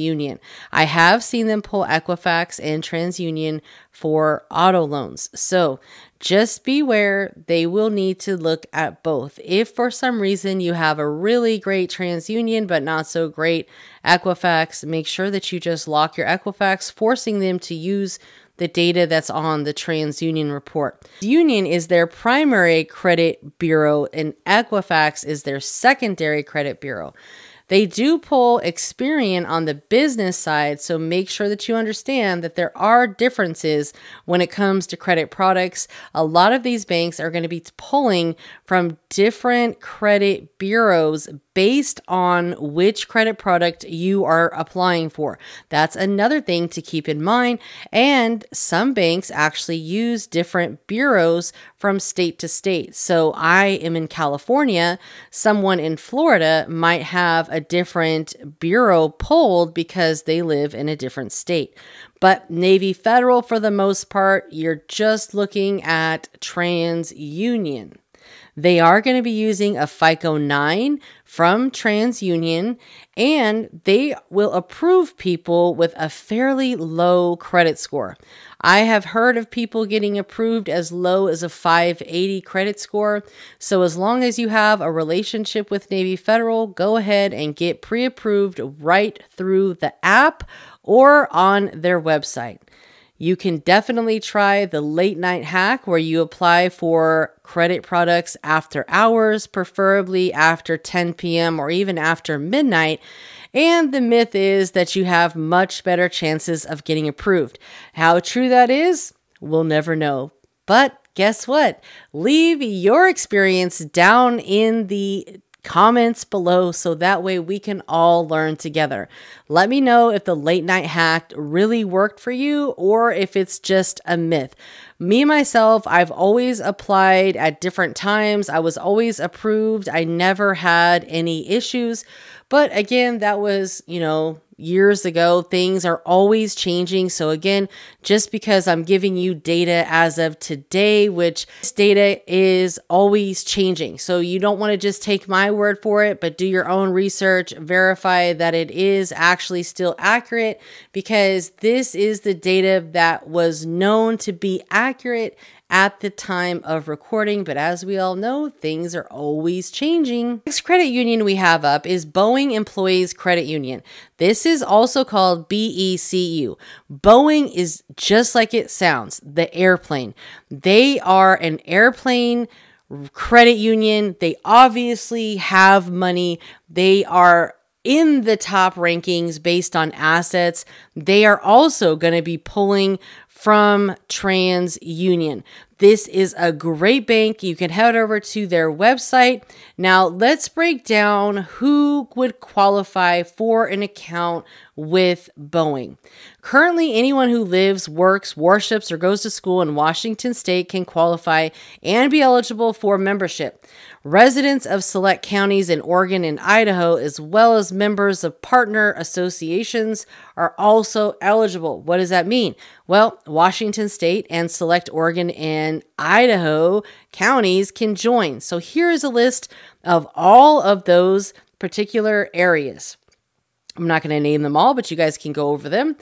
I have seen them pull Equifax and TransUnion for auto loans. So just beware, they will need to look at both. If for some reason you have a really great TransUnion, but not so great Equifax, make sure that you just lock your Equifax, forcing them to use the data that's on the TransUnion report. Union is their primary credit bureau and Equifax is their secondary credit bureau. They do pull Experian on the business side, so make sure that you understand that there are differences when it comes to credit products. A lot of these banks are going to be pulling from different credit bureaus based on which credit product you are applying for. That's another thing to keep in mind. And some banks actually use different bureaus from state to state. So I am in California. Someone in Florida might have a different bureau pulled because they live in a different state. But Navy Federal, for the most part, you're just looking at TransUnion. They are going to be using a FICO 9 from TransUnion, and they will approve people with a fairly low credit score. I have heard of people getting approved as low as a 580 credit score. So as long as you have a relationship with Navy Federal, go ahead and get pre-approved right through the app or on their website. You can definitely try the late night hack where you apply for credit products after hours, preferably after 10 p.m. or even after midnight. And the myth is that you have much better chances of getting approved. How true that is, we'll never know. But guess what? Leave your experience down in the comments below so that way we can all learn together. Let me know if the late night hack really worked for you or if it's just a myth. Me, myself, I've always applied at different times. I was always approved. I never had any issues. But again, that was, you know, years ago. Things are always changing. So again, just because I'm giving you data as of today, which this data is always changing. So you don't want to just take my word for it, but do your own research, verify that it is actually still accurate because this is the data that was known to be accurate at the time of recording, but as we all know, things are always changing. Next credit union we have up is Boeing Employees Credit Union. This is also called BECU. Boeing is just like it sounds, the airplane. They are an airplane credit union. They obviously have money. They are in the top rankings based on assets. They are also going to be pulling from TransUnion. This is a great bank. You can head over to their website. Now let's break down who would qualify for an account with Boeing. Currently, anyone who lives, works, worships, or goes to school in Washington State can qualify and be eligible for membership. Residents of select counties in Oregon and Idaho, as well as members of partner associations, are also eligible. What does that mean? Well, Washington State and select Oregon and Idaho counties can join. So here is a list of all of those particular areas. I'm not going to name them all, but you guys can go over them.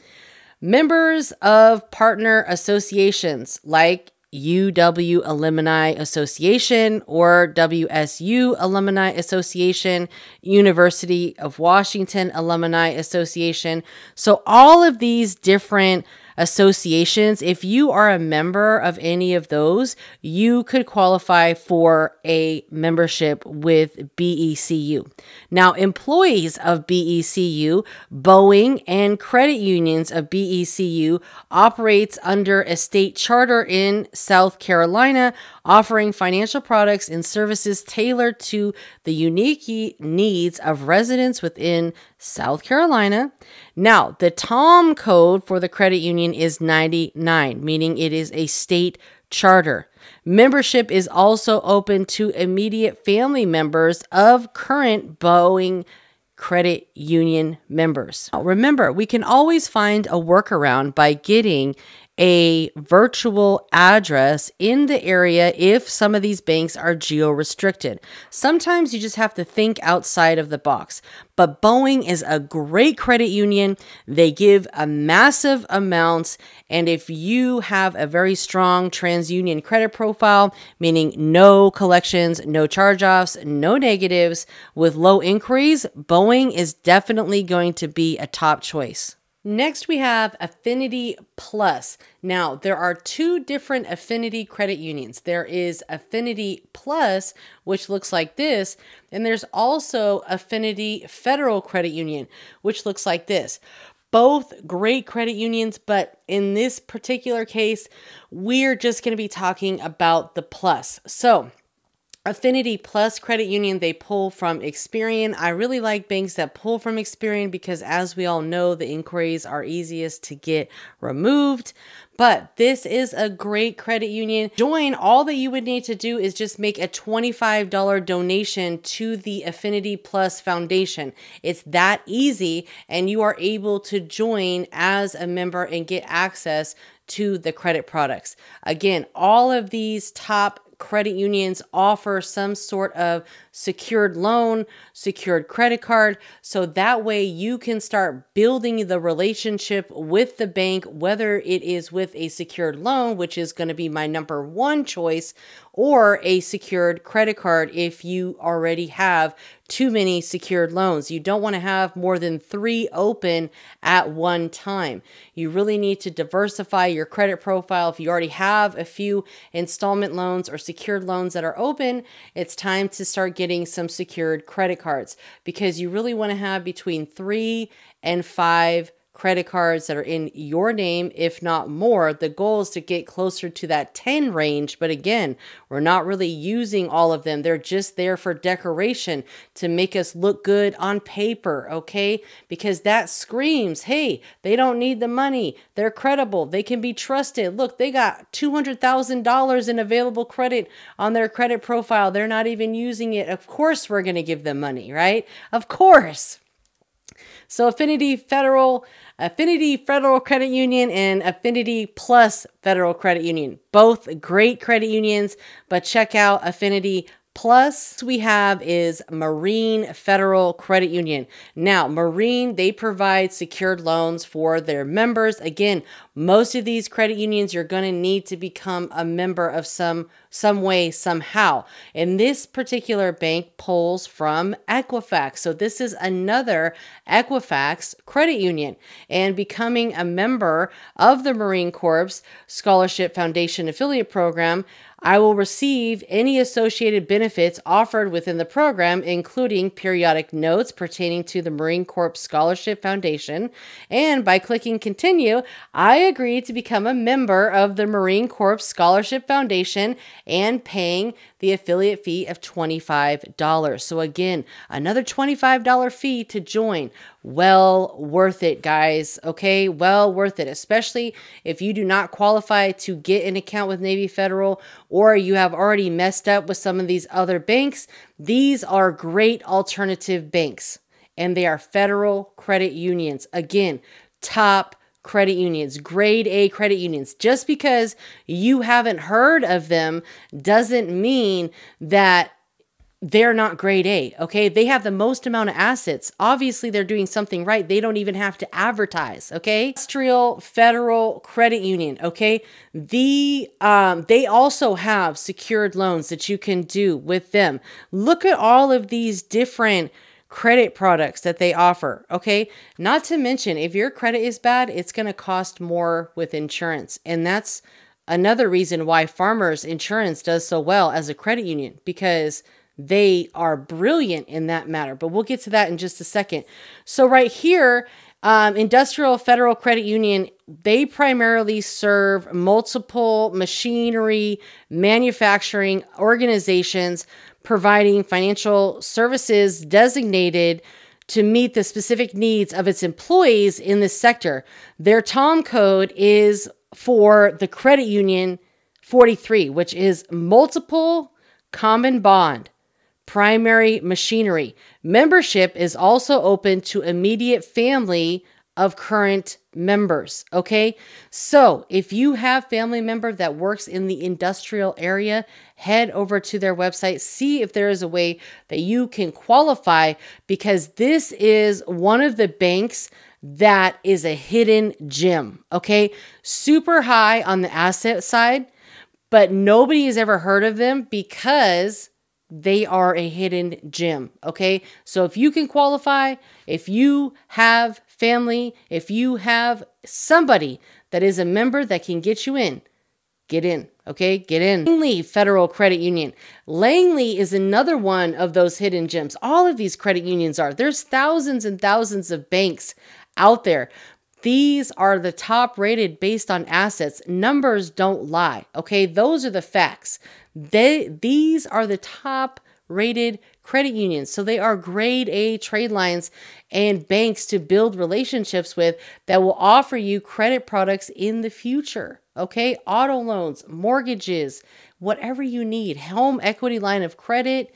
Members of partner associations like UW Alumni Association or WSU Alumni Association, University of Washington Alumni Association. So all of these different associations, if you are a member of any of those, you could qualify for a membership with BECU. Now, employees of BECU, Boeing, and credit unions of BECU operates under a state charter in South Carolina, offering financial products and services tailored to the unique needs of residents within South Carolina. Now, the TOM code for the credit union is 99, meaning it is a state charter. Membership is also open to immediate family members of current Boeing credit union members. Now, remember, we can always find a workaround by getting a virtual address in the area if some of these banks are geo-restricted. Sometimes you just have to think outside of the box. But Boeing is a great credit union. They give a massive amounts. And if you have a very strong TransUnion credit profile, meaning no collections, no charge-offs, no negatives, with low inquiries, Boeing is definitely going to be a top choice. Next, we have Affinity Plus. Now, there are two different Affinity credit unions. There is Affinity Plus, which looks like this, and there's also Affinity Federal Credit Union, which looks like this. Both great credit unions, but in this particular case, we're just going to be talking about the Plus. So, Affinity Plus Credit Union, they pull from Experian. I really like banks that pull from Experian because, as we all know, the inquiries are easiest to get removed. But this is a great credit union. Join, all that you would need to do is just make a $25 donation to the Affinity Plus Foundation. It's that easy, and you are able to join as a member and get access to the credit products. Again, all of these top credit unions offer some sort of secured loan, secured credit card. So that way you can start building the relationship with the bank, whether it is with a secured loan, which is going to be my number one choice, or a secured credit card if you already have too many secured loans. You don't want to have more than 3 open at one time. You really need to diversify your credit profile. If you already have a few installment loans or secured loans that are open, it's time to start getting some secured credit cards because you really want to have between 3 and 5 credit cards that are in your name, if not more. The goal is to get closer to that 10 range. But again, we're not really using all of them. They're just there for decoration to make us look good on paper, okay? Because that screams, hey, they don't need the money. They're credible. They can be trusted. Look, they got $200,000 in available credit on their credit profile. They're not even using it. Of course, we're going to give them money, right? Of course. So Affinity Federal Credit Union and Affinity Plus Federal Credit Union, both great credit unions, but check out Affinity Plus. We have is Marine Federal Credit Union. Now, Marine, they provide secured loans for their members. Again, most of these credit unions, you're going to need to become a member of some way, somehow. And this particular bank pulls from Equifax. So this is another Equifax credit union. And becoming a member of the Marine Corps Scholarship Foundation affiliate program, I will receive any associated benefits offered within the program, including periodic notes pertaining to the Marine Corps Scholarship Foundation. And by clicking continue, I agree to become a member of the Marine Corps Scholarship Foundation and paying the affiliate fee of $25. So again, another $25 fee to join. well worth it, guys. Okay, well worth it, especially if you do not qualify to get an account with Navy Federal or you have already messed up with some of these other banks. These are great alternative banks, and they are federal credit unions. Again, top credit unions, grade A credit unions. Just because you haven't heard of them doesn't mean that they're not grade A, okay? They have the most amount of assets. Obviously, they're doing something right. They don't even have to advertise, okay? Industrial Federal Credit Union, okay? They also have secured loans that you can do with them. Look at all of these different credit products that they offer, okay? Not to mention, if your credit is bad, it's going to cost more with insurance, and that's another reason why Farmers Insurance does so well as a credit union, because they are brilliant in that matter, but we'll get to that in just a second. So right here, Industrial Federal Credit Union, they primarily serve multiple machinery manufacturing organizations, providing financial services designated to meet the specific needs of its employees in this sector. Their TOM code is for the credit union 43, which is multiple common bond primary machinery. Membership is also open to immediate family of current members, okay? So if you have a family member that works in the industrial area, head over to their website, see if there is a way that you can qualify, because this is one of the banks that is a hidden gem, okay? Super high on the asset side, but nobody has ever heard of them because they are a hidden gem, okay? So if you can qualify, if you have family, if you have somebody that is a member that can get you in, get in, okay? Get in. Langley Federal Credit Union. Langley is another one of those hidden gems. All of these credit unions are. There's thousands and thousands of banks out there. These are the top rated based on assets. Numbers don't lie, okay? Those are the facts. These are the top rated credit unions. So they are grade A trade lines and banks to build relationships with that will offer you credit products in the future, okay? Auto loans, mortgages, whatever you need, home equity line of credit.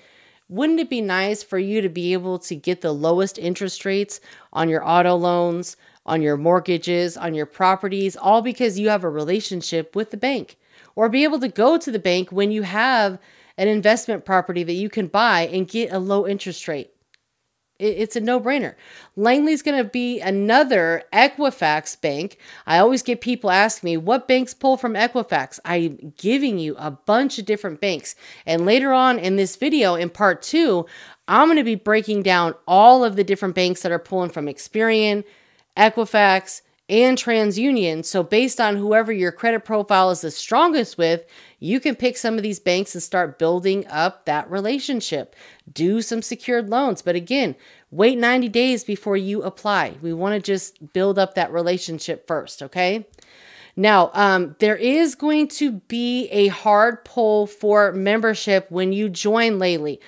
Wouldn't it be nice for you to be able to get the lowest interest rates on your auto loans, on your mortgages, on your properties, all because you have a relationship with the bank? Or be able to go to the bank when you have an investment property that you can buy and get a low interest rate. It's a no-brainer. Langley's going to be another Equifax bank. I always get people asking me, what banks pull from Equifax? I'm giving you a bunch of different banks. And later on in this video, in part 2, I'm going to be breaking down all of the different banks that are pulling from Experian, Equifax, and TransUnion. So based on whoever your credit profile is the strongest with, you can pick some of these banks and start building up that relationship. Do some secured loans. But again, wait 90 days before you apply. We want to just build up that relationship first, okay? Now, there is going to be a hard pull for membership when you join Langley.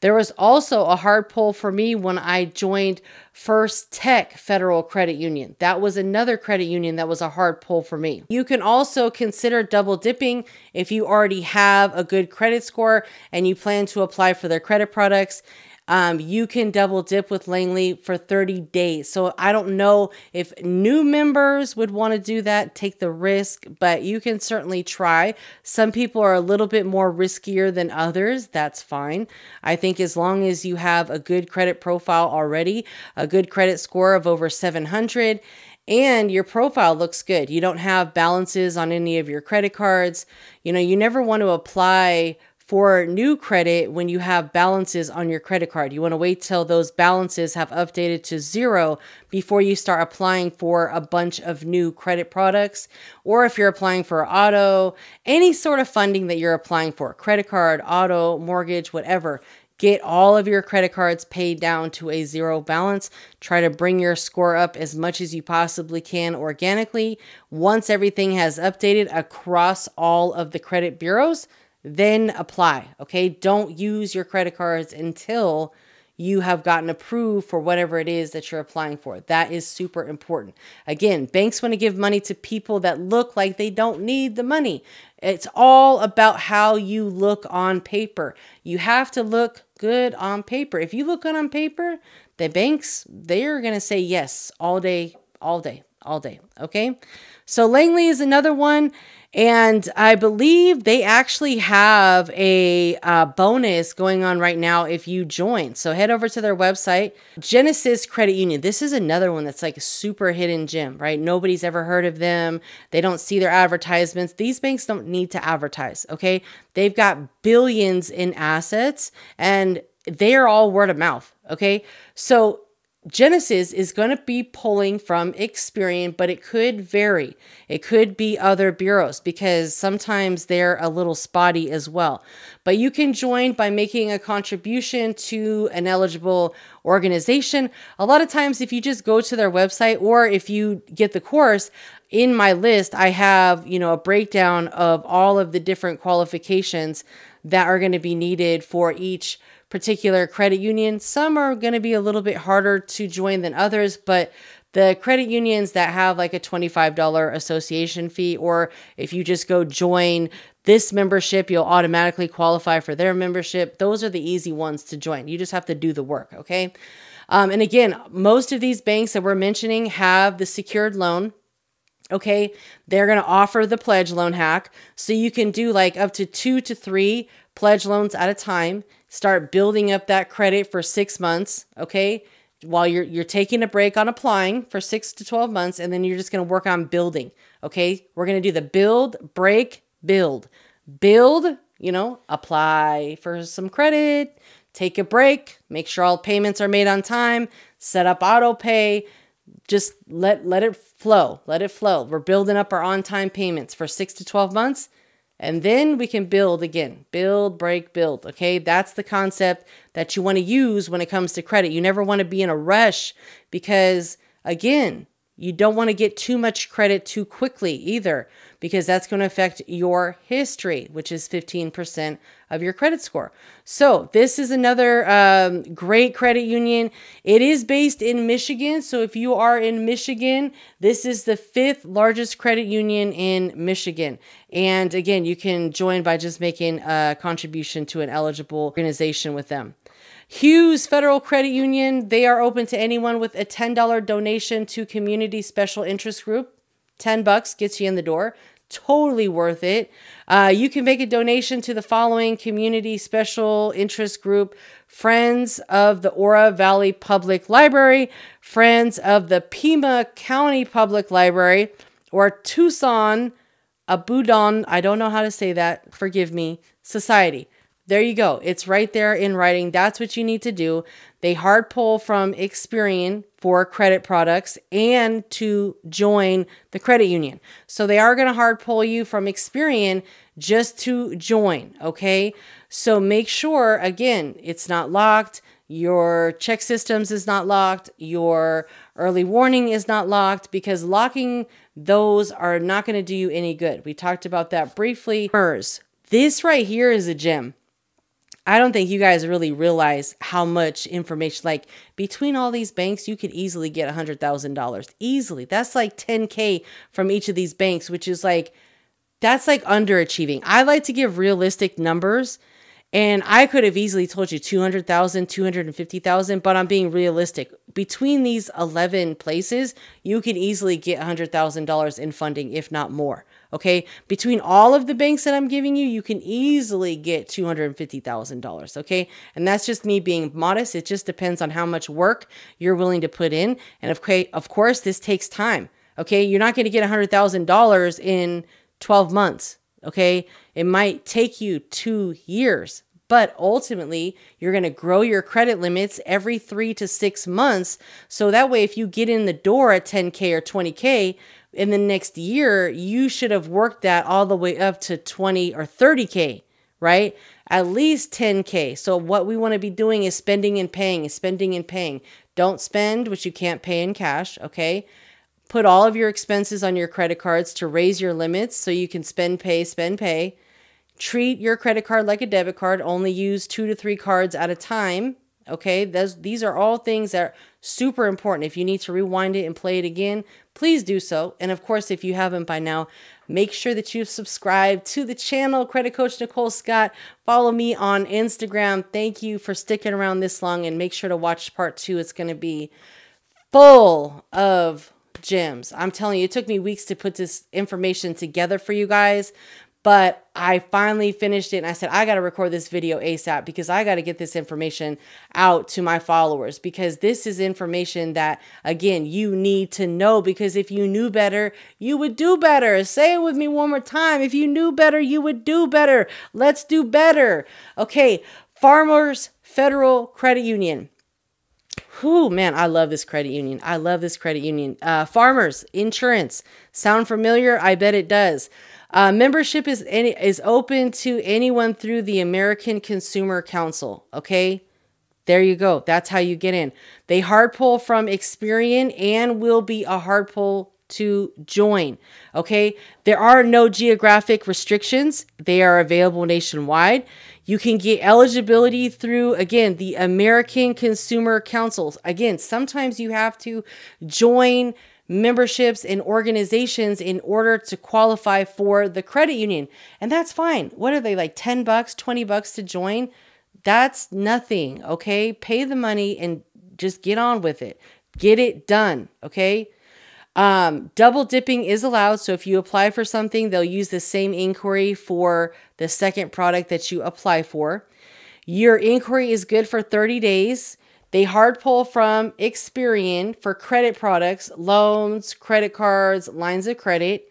There was also a hard pull for me when I joined First Tech Federal Credit Union. That was another credit union that was a hard pull for me. You can also consider double dipping if you already have a good credit score and you plan to apply for their credit products. You can double dip with Langley for 30 days. So I don't know if new members would want to do that, take the risk, but you can certainly try. Some people are a little bit more riskier than others. That's fine. I think as long as you have a good credit profile already, a good credit score of over 700, and your profile looks good. You don't have balances on any of your credit cards. You know, you never want to apply for new credit when you have balances on your credit card. You want to wait till those balances have updated to zero before you start applying for a bunch of new credit products. Or if you're applying for auto, any sort of funding that you're applying for, credit card, auto, mortgage, whatever, get all of your credit cards paid down to a zero balance. Try to bring your score up as much as you possibly can organically. Once everything has updated across all of the credit bureaus, then apply, okay? Don't use your credit cards until you have gotten approved for whatever it is that you're applying for. That is super important. Again, banks want to give money to people that look like they don't need the money. It's all about how you look on paper. You have to look good on paper. If you look good on paper, the banks, they're going to say yes all day, all day, all day. Okay. So Langley is another one. And I believe they actually have a bonus going on right now if you join. So head over to their website, Genesis Credit Union. This is another one that's like a super hidden gem, right? Nobody's ever heard of them. They don't see their advertisements. These banks don't need to advertise, okay? They've got billions in assets and they're all word of mouth, okay? So Genesis is going to be pulling from Experian, but it could vary. It could be other bureaus because sometimes they're a little spotty as well. But you can join by making a contribution to an eligible organization. A lot of times if you just go to their website or if you get the course, in my list, I have, you know, a breakdown of all of the different qualifications that are going to be needed for each particular credit union. Some are going to be a little bit harder to join than others, but the credit unions that have like a $25 association fee, or if you just go join this membership, you'll automatically qualify for their membership. Those are the easy ones to join. You just have to do the work. Okay. And again, most of these banks that we're mentioning have the secured loan. Okay. They're going to offer the pledge loan hack. So you can do like up to 2 to 3 pledge loans at a time. Start building up that credit for 6 months, okay? While you're taking a break on applying for 6 to 12 months, and then you're just gonna work on building, okay? We're gonna do the build, break, build. Build, you know, apply for some credit, take a break, make sure all payments are made on time, set up auto pay, just let it flow, let it flow. We're building up our on-time payments for 6 to 12 months, and then we can build again, build, break, build. Okay. That's the concept that you want to use when it comes to credit. You never want to be in a rush because again, you don't want to get too much credit too quickly either, because that's going to affect your history, which is 15% of your credit score. So this is another great credit union. It is based in Michigan. So if you are in Michigan, this is the 5th largest credit union in Michigan. And again, you can join by just making a contribution to an eligible organization with them. Hughes Federal Credit Union, they are open to anyone with a $10 donation to Community Special Interest Group. 10 bucks gets you in the door. Totally worth it. You can make a donation to the following Community Special Interest Group: Friends of the Ora Valley Public Library, Friends of the Pima County Public Library, or Tucson Abudan, I don't know how to say that, forgive me, Society. There you go. It's right there in writing. That's what you need to do. They hard pull from Experian for credit products and to join the credit union. So they are going to hard pull you from Experian just to join. Okay. So make sure, again, it's not locked. Your ChexSystems is not locked. Your early warning is not locked, because locking those are not going to do you any good. We talked about that briefly. This right here is a gem. I don't think you guys really realize how much information, like between all these banks, you could easily get $100,000 easily. That's like 10K from each of these banks, which is like, that's like underachieving. I like to give realistic numbers, and I could have easily told you 200,000, 250,000, but I'm being realistic. Between these 11 places, you could easily get $100,000 in funding, if not more. Okay. Between all of the banks that I'm giving you, you can easily get $250,000. Okay. And that's just me being modest. It just depends on how much work you're willing to put in. And of course, this takes time. Okay. You're not going to get $100,000 in 12 months. Okay. It might take you 2 years, but ultimately you're going to grow your credit limits every 3 to 6 months. So that way, if you get in the door at 10K or 20K, in the next year, you should have worked that all the way up to 20 or 30K, right? At least 10K. So what we want to be doing is spending and paying, spending and paying. Don't spend what you can't pay in cash, okay? Put all of your expenses on your credit cards to raise your limits so you can spend, pay, spend, pay. Treat your credit card like a debit card. Only use 2 to 3 cards at a time, Okay, these are all things that are super important. If you need to rewind it and play it again, please do so. And of course, if you haven't by now, make sure that you've subscribed to the channel, Credit Coach Nicole Scott. Follow me on Instagram. Thank you for sticking around this long, and make sure to watch part 2. It's going to be full of gems. I'm telling you, it took me weeks to put this information together for you guys, but I finally finished it, and I said, I got to record this video ASAP because I got to get this information out to my followers, because this is information that, again, you need to know, because if you knew better, you would do better. Say it with me one more time. If you knew better, you would do better. Let's do better. Okay, Farmers Federal Credit Union. Whew, man, I love this credit union. I love this credit union. Farmers Insurance. Sound familiar? I bet it does. Membership is open to anyone through the American Consumer Council. Okay, there you go. That's how you get in. They hard pull from Experian and will be a hard pull to join. Okay, there are no geographic restrictions. They are available nationwide. You can get eligibility through, again, the American Consumer Council. Again, sometimes you have to join memberships and organizations in order to qualify for the credit union. And that's fine. What are they, like 10 bucks, 20 bucks to join? That's nothing, okay? Pay the money and just get on with it. Get it done, okay? Double dipping is allowed. So if you apply for something, they'll use the same inquiry for the second product that you apply for. Your inquiry is good for 30 days. They hard pull from Experian for credit products, loans, credit cards, lines of credit.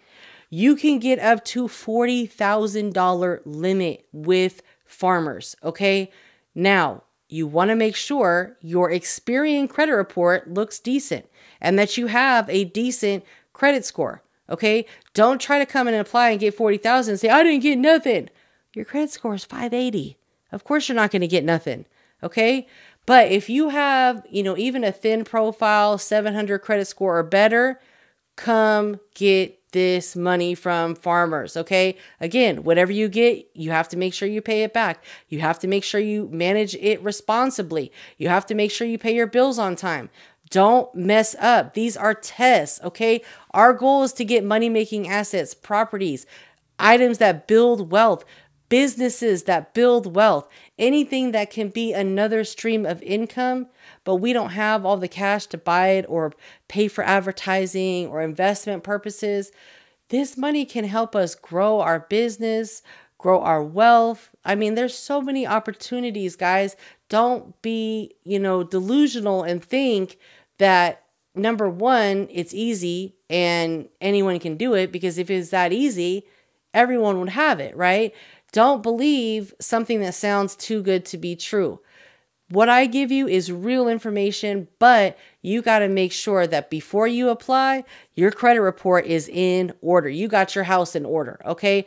You can get up to $40,000 limit with Farmers, okay? Now, you want to make sure your Experian credit report looks decent and that you have a decent credit score, okay? Don't try to come in and apply and get $40,000 and say, I didn't get nothing. Your credit score is 580. Of course you're not going to get nothing, okay? But if you have, you know, even a thin profile, 700 credit score or better, come get this money from Farmers, okay? Again, whatever you get, you have to make sure you pay it back. You have to make sure you manage it responsibly. You have to make sure you pay your bills on time. Don't mess up. These are tests, okay? Our goal is to get money-making assets, properties, items that build wealth, businesses that build wealth, anything that can be another stream of income, but we don't have all the cash to buy it or pay for advertising or investment purposes. This money can help us grow our business, grow our wealth. I mean, there's so many opportunities, guys. Don't be, you know, delusional and think that, number one, it's easy and anyone can do it, because if it's that easy, everyone would have it, right? Don't believe something that sounds too good to be true. What I give you is real information, but you got to make sure that before you apply, your credit report is in order. You got your house in order, okay?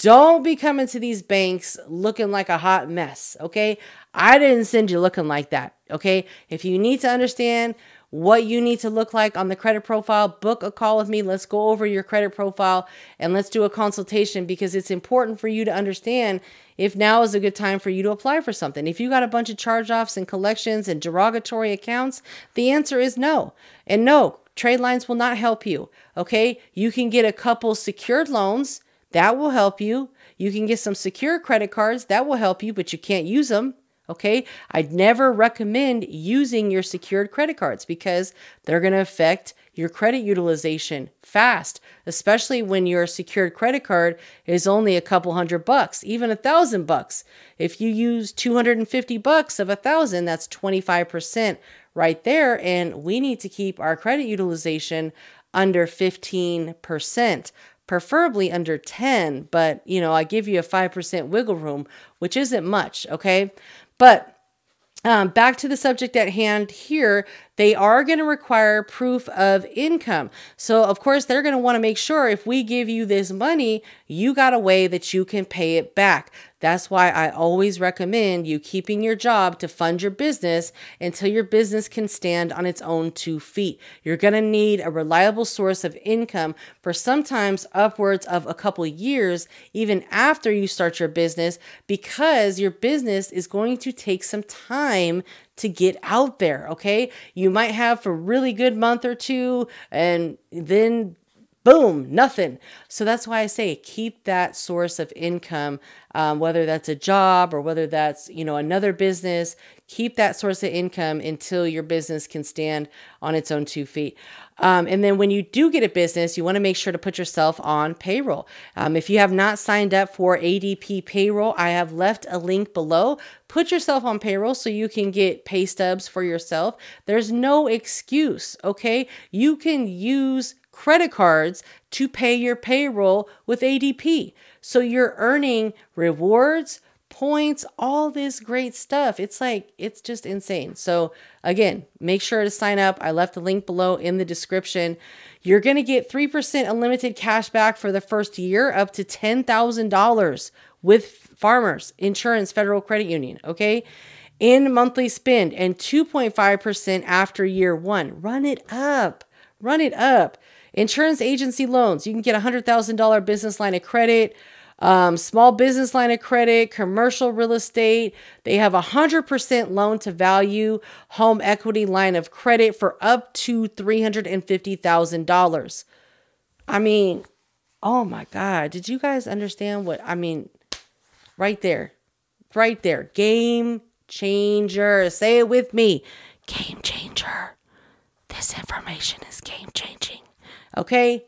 Don't be coming to these banks looking like a hot mess, okay? I didn't send you looking like that, okay? If you need to understand what you need to look like on the credit profile, book a call with me. Let's go over your credit profile and let's do a consultation, because it's important for you to understand if now is a good time for you to apply for something. If you got a bunch of charge-offs and collections and derogatory accounts, the answer is no. And no, trade lines will not help you, okay? You can get a couple secured loans. That will help you. You can get some secure credit cards. That will help you, but you can't use them. Okay, I'd never recommend using your secured credit cards because they're going to affect your credit utilization fast, especially when your secured credit card is only a couple $100, even $1,000. If you use 250 bucks of 1,000, that's 25% right there. And we need to keep our credit utilization under 15%. Preferably under 10, but you know, I give you a 5% wiggle room, which isn't much, okay? But back to the subject at hand here, they are going to require proof of income. So of course, they're going to want to make sure if we give you this money, you got a way that you can pay it back. That's why I always recommend you keeping your job to fund your business until your business can stand on its own two feet. You're going to need a reliable source of income for sometimes upwards of a couple years, even after you start your business, because your business is going to take some time to get out there, okay? You might have a really good month or two, and then boom, nothing. So that's why I say keep that source of income, whether that's a job or whether that's, you know, another business. Keep that source of income until your business can stand on its own two feet. And then when you do get a business, you want to make sure to put yourself on payroll. If you have not signed up for ADP payroll, I have left a link below. Put yourself on payroll so you can get pay stubs for yourself. There's no excuse, okay? You can use credit cards to pay your payroll with ADP. So you're earning rewards, points, all this great stuff. It's like, it's just insane. So again, make sure to sign up. I left a link below in the description. You're going to get 3% unlimited cash back for the first year, up to $10,000 with Farmers Insurance Federal Credit Union. Okay. In monthly spend, and 2.5% after year one. Run it up. Run it up. Insurance agency loans, you can get a $100,000 business line of credit, small business line of credit, commercial real estate. They have a 100% loan to value home equity line of credit for up to $350,000. I mean, oh my God, did you guys understand what, I mean, right there, game changer. Say it with me, game changer. This information is game changing. Okay,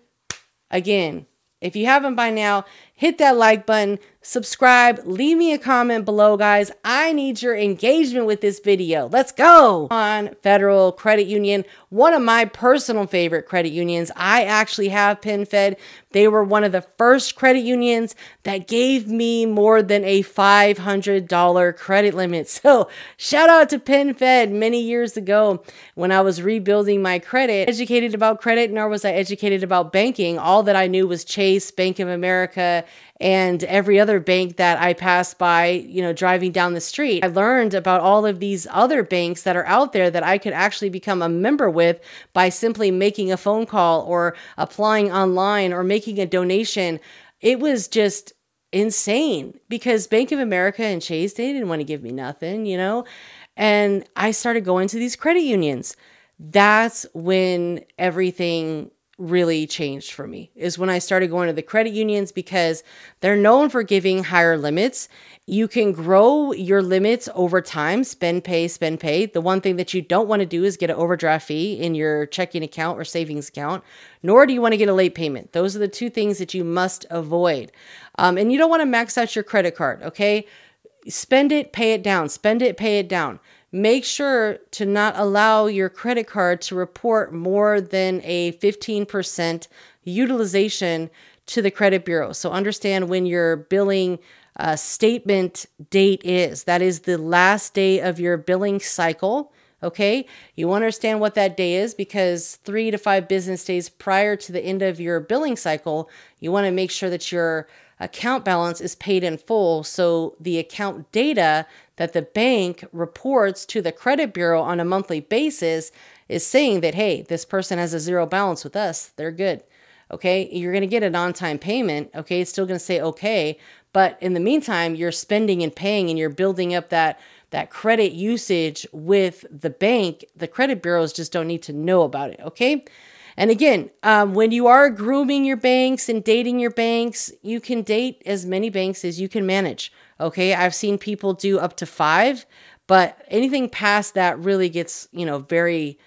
again, if you haven't by now, hit that like button, subscribe, leave me a comment below, guys. I need your engagement with this video. Let's go. On Federal Credit Union, one of my personal favorite credit unions. I actually have PenFed. They were one of the first credit unions that gave me more than a $500 credit limit. So shout out to PenFed. Many years ago when I was rebuilding my credit, educated about credit, nor was I educated about banking. All that I knew was Chase, Bank of America, and every other bank that I passed by, you know, driving down the street. I learned about all of these other banks that are out there that I could actually become a member with by simply making a phone call or applying online or making a donation. It was just insane because Bank of America and Chase, they didn't want to give me nothing, you know, and I started going to these credit unions. That's when everything really changed for me, is when I started going to the credit unions, because they're known for giving higher limits. You can grow your limits over time, spend, pay, spend, pay. The one thing that you don't want to do is get an overdraft fee in your checking account or savings account, nor do you want to get a late payment. Those are the two things that you must avoid. And you don't want to max out your credit card, okay? Spend it, pay it down, spend it, pay it down. Make sure to not allow your credit card to report more than a 15% utilization to the credit bureau. So understand when your billing statement date is. That is the last day of your billing cycle, okay? You want to understand what that day is, because 3 to 5 business days prior to the end of your billing cycle, you want to make sure that your account balance is paid in full. So the account data that the bank reports to the credit bureau on a monthly basis is saying that, hey, this person has a zero balance with us, they're good. Okay, you're going to get an on-time payment. Okay, it's still going to say okay, but in the meantime, you're spending and paying, and you're building up that credit usage with the bank. The credit bureaus just don't need to know about it. Okay. And again, when you are grooming your banks and dating your banks, you can date as many banks as you can manage, okay? I've seen people do up to 5, but anything past that really gets, you know, very,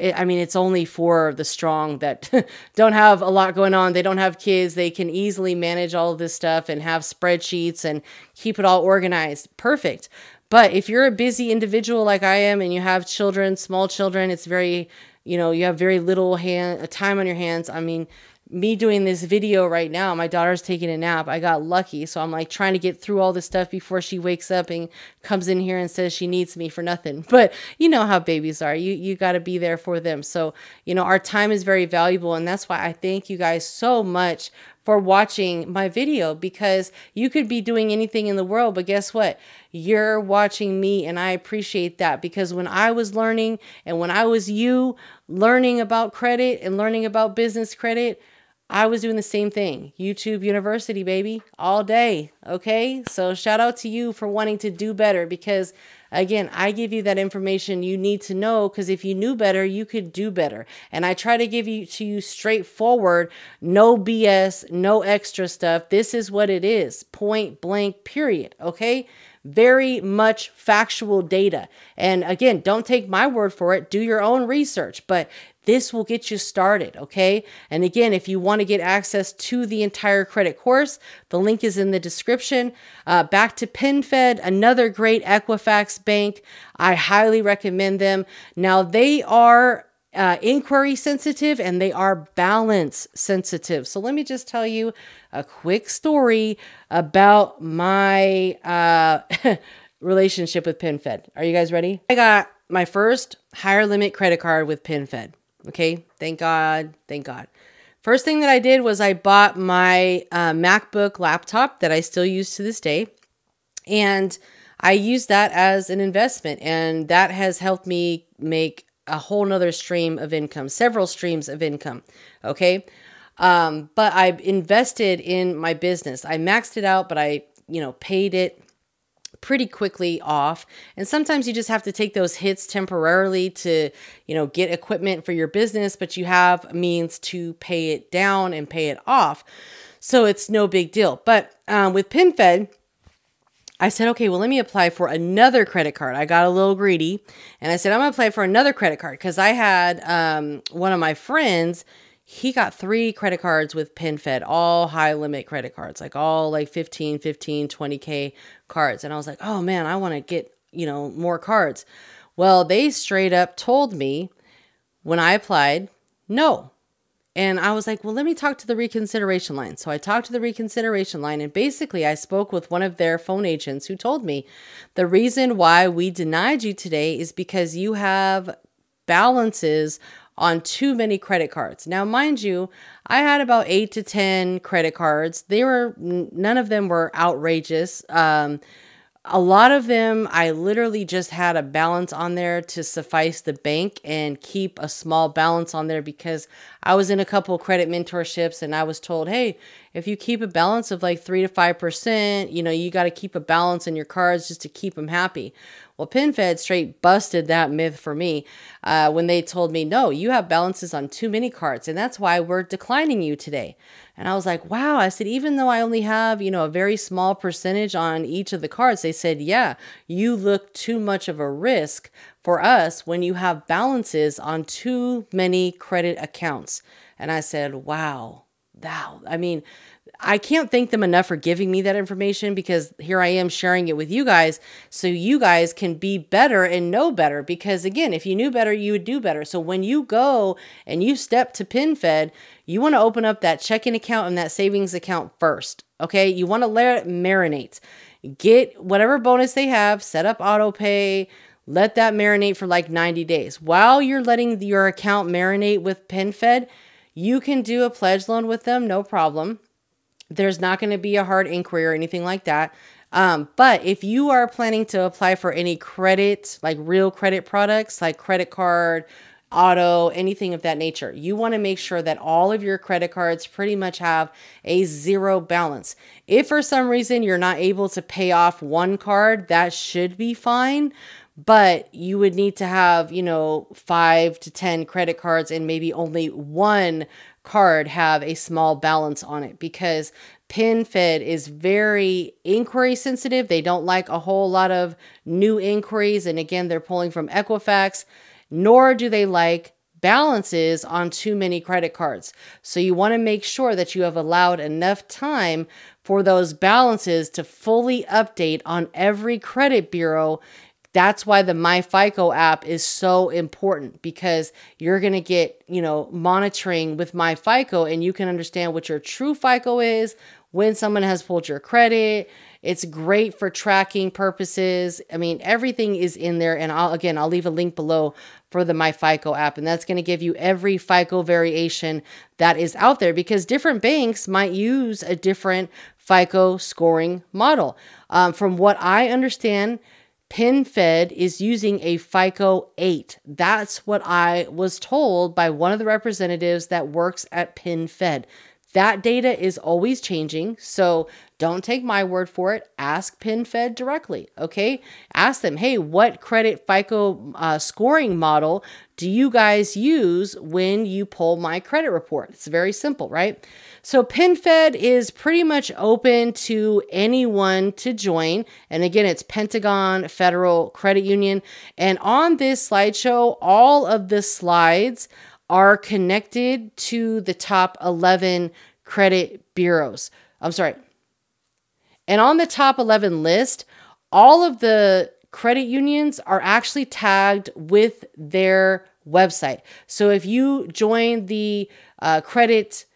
I mean, it's only for the strong that don't have a lot going on. They don't have kids. They can easily manage all of this stuff and have spreadsheets and keep it all organized. Perfect. But if you're a busy individual like I am and you have children, small children, it's very, you know, you have very little time on your hands. I mean, me doing this video right now, my daughter's taking a nap. I got lucky. So I'm like trying to get through all this stuff before she wakes up and comes in here and says she needs me for nothing. But you know how babies are. You got to be there for them. So, you know, our time is very valuable. And that's why I thank you guys so much for watching my video, because you could be doing anything in the world, but guess what? You're watching me, and I appreciate that, because when I was learning and when I was learning about credit and learning about business credit, I was doing the same thing. YouTube University, baby, all day, okay? So shout out to you for wanting to do better, because again, I give you that information you need to know, because if you knew better, you could do better. And I try to give you straightforward, no BS, no extra stuff. This is what it is, point blank, period, okay? Very much factual data. And again, don't take my word for it, do your own research, but this will get you started, okay? And again, if you want to get access to the entire credit course, the link is in the description. Back to PenFed, another great Equifax bank. I highly recommend them. Now, they are inquiry sensitive and they are balance sensitive. So let me just tell you a quick story about my relationship with PenFed. Are you guys ready? I got my first higher limit credit card with PenFed. Okay, thank God, thank God. First thing that I did was I bought my MacBook laptop that I still use to this day. And I used that as an investment. And that has helped me make a whole nother stream of income, several streams of income, okay? But I invested in my business. I maxed it out, but I, paid it pretty quickly off. And sometimes you just have to take those hits temporarily to, get equipment for your business, but you have means to pay it down and pay it off. So it's no big deal. But with PenFed, I said, okay, well, let me apply for another credit card. I got a little greedy and I said, I'm gonna apply for another credit card. Cause I had one of my friends, he got 3 credit cards with PenFed, all high limit credit cards, like all like 15, 20K cards. And I was like, oh man, I want to get, more cards. Well, they straight up told me when I applied, no. And I was like, well, let me talk to the reconsideration line. So I talked to the reconsideration line, and basically I spoke with one of their phone agents who told me the reason why we denied you today is because you have balances on too many credit cards. Now, mind you, I had about 8 to 10 credit cards. They were, none of them were outrageous. A lot of them, I literally just had a balance on there to suffice the bank and keep a small balance on there, because I was in a couple credit mentorships and I was told, hey, if you keep a balance of like 3 to 5%, you got to keep a balance in your cards just to keep them happy. Well, PenFed straight busted that myth for me when they told me, no, you have balances on too many cards, and that's why we're declining you today. And I was like, wow. I said, even though I only have, a very small percentage on each of the cards, they said, yeah, you look too much of a risk for us when you have balances on too many credit accounts. And I said, wow. I mean, I can't thank them enough for giving me that information, because here I am sharing it with you guys so you guys can be better and know better. Because again, if you knew better, you would do better. So when you go and you step to PenFed, you want to open up that checking account and that savings account first. Okay. You want to let it marinate, get whatever bonus they have, set up auto pay, let that marinate for like 90 days. While you're letting your account marinate with PenFed, you can do a pledge loan with them. No problem. There's not going to be a hard inquiry or anything like that. But if you are planning to apply for any credit, like real credit products, like credit card, auto, anything of that nature, you want to make sure that all of your credit cards pretty much have a zero balance. If for some reason you're not able to pay off one card, that should be fine. But you would need to have, 5 to 10 credit cards and maybe only one card have a small balance on it, because PenFed is very inquiry sensitive. They don't like a whole lot of new inquiries. And again, they're pulling from Equifax, nor do they like balances on too many credit cards. So you want to make sure that you have allowed enough time for those balances to fully update on every credit bureau. That's why the MyFICO app is so important, because you're going to get, monitoring with MyFICO, and you can understand what your true FICO is, when someone has pulled your credit. It's great for tracking purposes. I mean, everything is in there. And I'll leave a link below for the MyFICO app. And that's going to give you every FICO variation that is out there, because different banks might use a different FICO scoring model. From what I understand, PenFed is using a FICO 8. That's what I was told by one of the representatives that works at PenFed. That data is always changing, so don't take my word for it. Ask PenFed directly, okay? Ask them, hey, what credit FICO scoring model do you guys use when you pull my credit report? It's very simple, right? So PenFed is pretty much open to anyone to join. And again, it's Pentagon Federal Credit Union. And on this slideshow, all of the slides are connected to the top 11 credit bureaus. And on the top 11 list, all of the credit unions are actually tagged with their website. So if you join the credit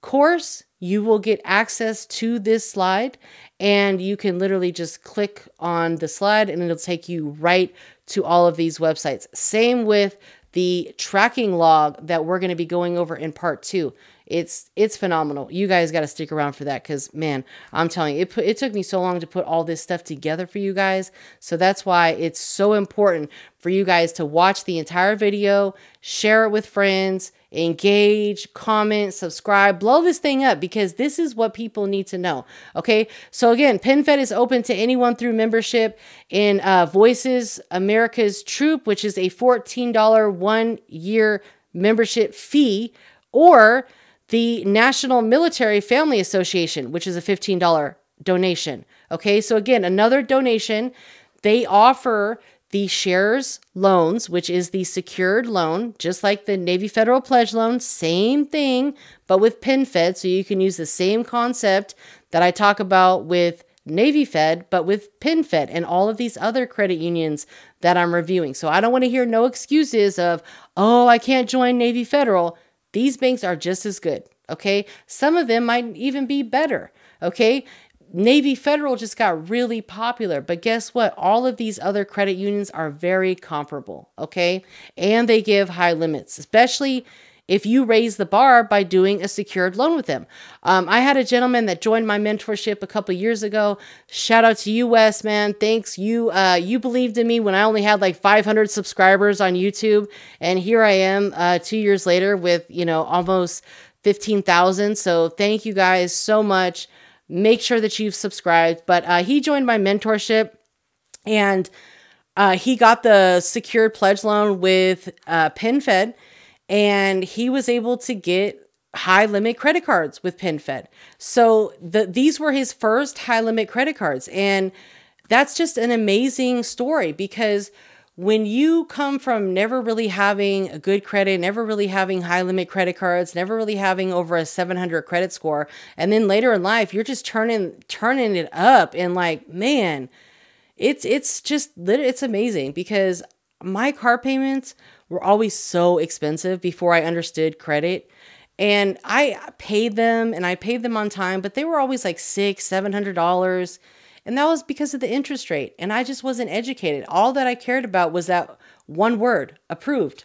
course, you will get access to this slide, and you can literally just click on the slide and it'll take you right to all of these websites. Same with the tracking log that we're going to be going over in part 2. It's phenomenal. You guys got to stick around for that, because man, I'm telling you, it took me so long to put all this stuff together for you guys. So that's why it's so important for you guys to watch the entire video, share it with friends, engage, comment, subscribe, blow this thing up, because this is what people need to know. Okay. So again, PenFed is open to anyone through membership in Voices America's Troop, which is a $14 one-year membership fee, or the National Military Family Association, which is a $15 donation. Okay. So again, another donation. They offer the shares loans, which is the secured loan, just like the Navy Federal Pledge Loan, same thing, but with PenFed. So you can use the same concept that I talk about with Navy Fed, but with PenFed and all of these other credit unions that I'm reviewing. So I don't want to hear no excuses of, oh, I can't join Navy Federal. These banks are just as good, okay? Some of them might even be better, okay? Navy Federal just got really popular, but guess what? All of these other credit unions are very comparable, okay? And they give high limits, especially if you raise the bar by doing a secured loan with them. I had a gentleman that joined my mentorship a couple years ago. Shout out to you, Wes, man. Thanks. You believed in me when I only had like 500 subscribers on YouTube. And here I am 2 years later with, you know, almost 15,000. So thank you guys so much. Make sure that you've subscribed. But he joined my mentorship, and he got the secured pledge loan with PenFed, and he was able to get high limit credit cards with PenFed. So these were his first high limit credit cards. And that's just an amazing story, because when you come from never really having a good credit, never really having high limit credit cards, never really having over a 700 credit score, and then later in life, you're just turning it up, and like, man, it's amazing, because my car payments were always so expensive before I understood credit. And I paid them, and I paid them on time, but they were always like $600, $700. And that was because of the interest rate. And I just wasn't educated. All that I cared about was that one word, approved.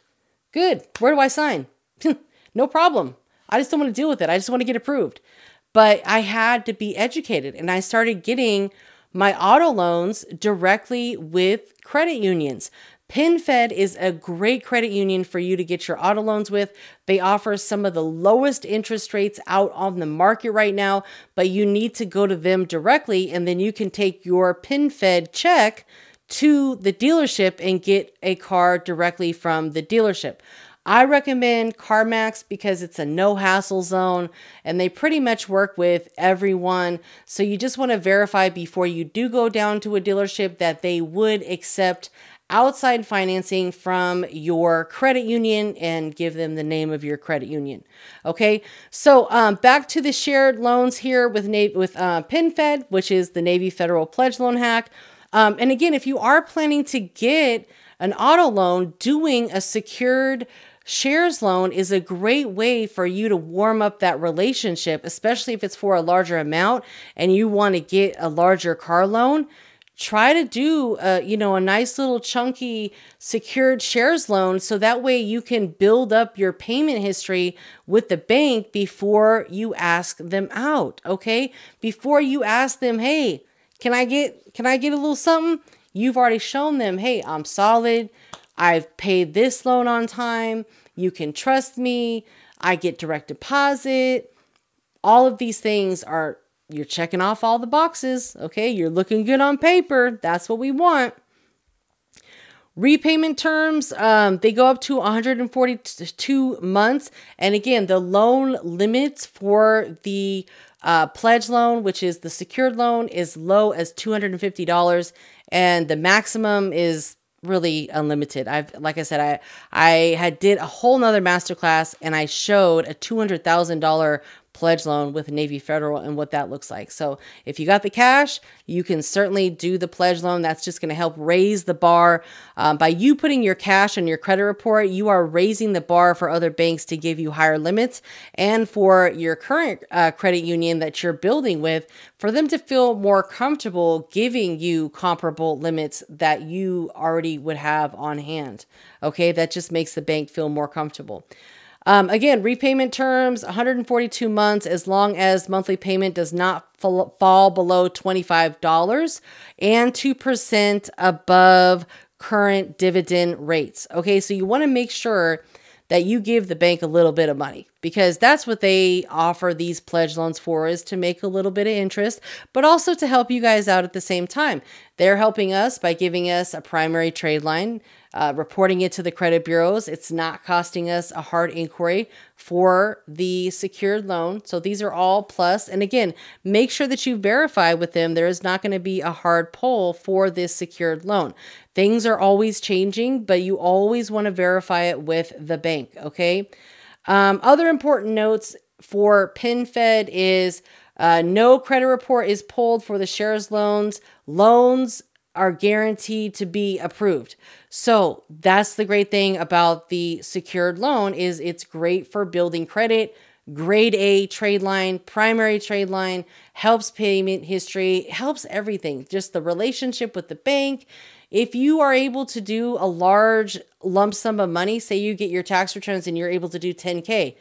Good. Where do I sign? No problem. I just don't want to deal with it. I just want to get approved. But I had to be educated. And I started getting my auto loans directly with credit unions. PenFed is a great credit union for you to get your auto loans with. They offer some of the lowest interest rates out on the market right now, but you need to go to them directly, and then you can take your PenFed check to the dealership and get a car directly from the dealership. I recommend CarMax because it's a no-hassle zone, and they pretty much work with everyone. So you just want to verify before you do go down to a dealership that they would accept outside financing from your credit union, and give them the name of your credit union. Okay. So back to the shared loans here with PenFed, which is the Navy Federal Pledge Loan hack. And again, if you are planning to get an auto loan, doing a secured shares loan is a great way for you to warm up that relationship, especially if it's for a larger amount and you want to get a larger car loan. Try to do a nice little chunky secured shares loan, so that way you can build up your payment history with the bank before you ask them out, okay? Before you ask them, hey, can I get a little something? You've already shown them, hey, I'm solid. I've paid this loan on time. You can trust me. I get direct deposit. All of these things are, you're checking off all the boxes. Okay, you're looking good on paper. That's what we want. Repayment terms, they go up to 142 months. And again, the loan limits for the pledge loan, which is the secured loan, is low as $250. And the maximum is really unlimited. Like I said, I did a whole nother masterclass, and I showed a $200,000 pledge loan with Navy Federal and what that looks like. So if you got the cash, you can certainly do the pledge loan. That's just going to help raise the bar. By you putting your cash on your credit report, you are raising the bar for other banks to give you higher limits, and for your current credit union that you're building with, for them to feel more comfortable giving you comparable limits that you already would have on hand. Okay, that just makes the bank feel more comfortable. Again, repayment terms, 142 months, as long as monthly payment does not fall below $25 and 2% above current dividend rates. Okay, so you want to make sure that you give the bank a little bit of money, because that's what they offer these pledge loans for, is to make a little bit of interest, but also to help you guys out at the same time. They're helping us by giving us a primary trade line, reporting it to the credit bureaus. It's not costing us a hard inquiry for the secured loan. So these are all plus. And again, make sure that you verify with them. There is not going to be a hard pull for this secured loan. Things are always changing, but you always want to verify it with the bank, okay? Other important notes for PenFed is no credit report is pulled for the shares loans. Loans are guaranteed to be approved. So that's the great thing about the secured loan, is it's great for building credit. Grade A trade line, primary trade line, helps payment history, helps everything, just the relationship with the bank. If you are able to do a large lump sum of money, say you get your tax returns and you're able to do 10K,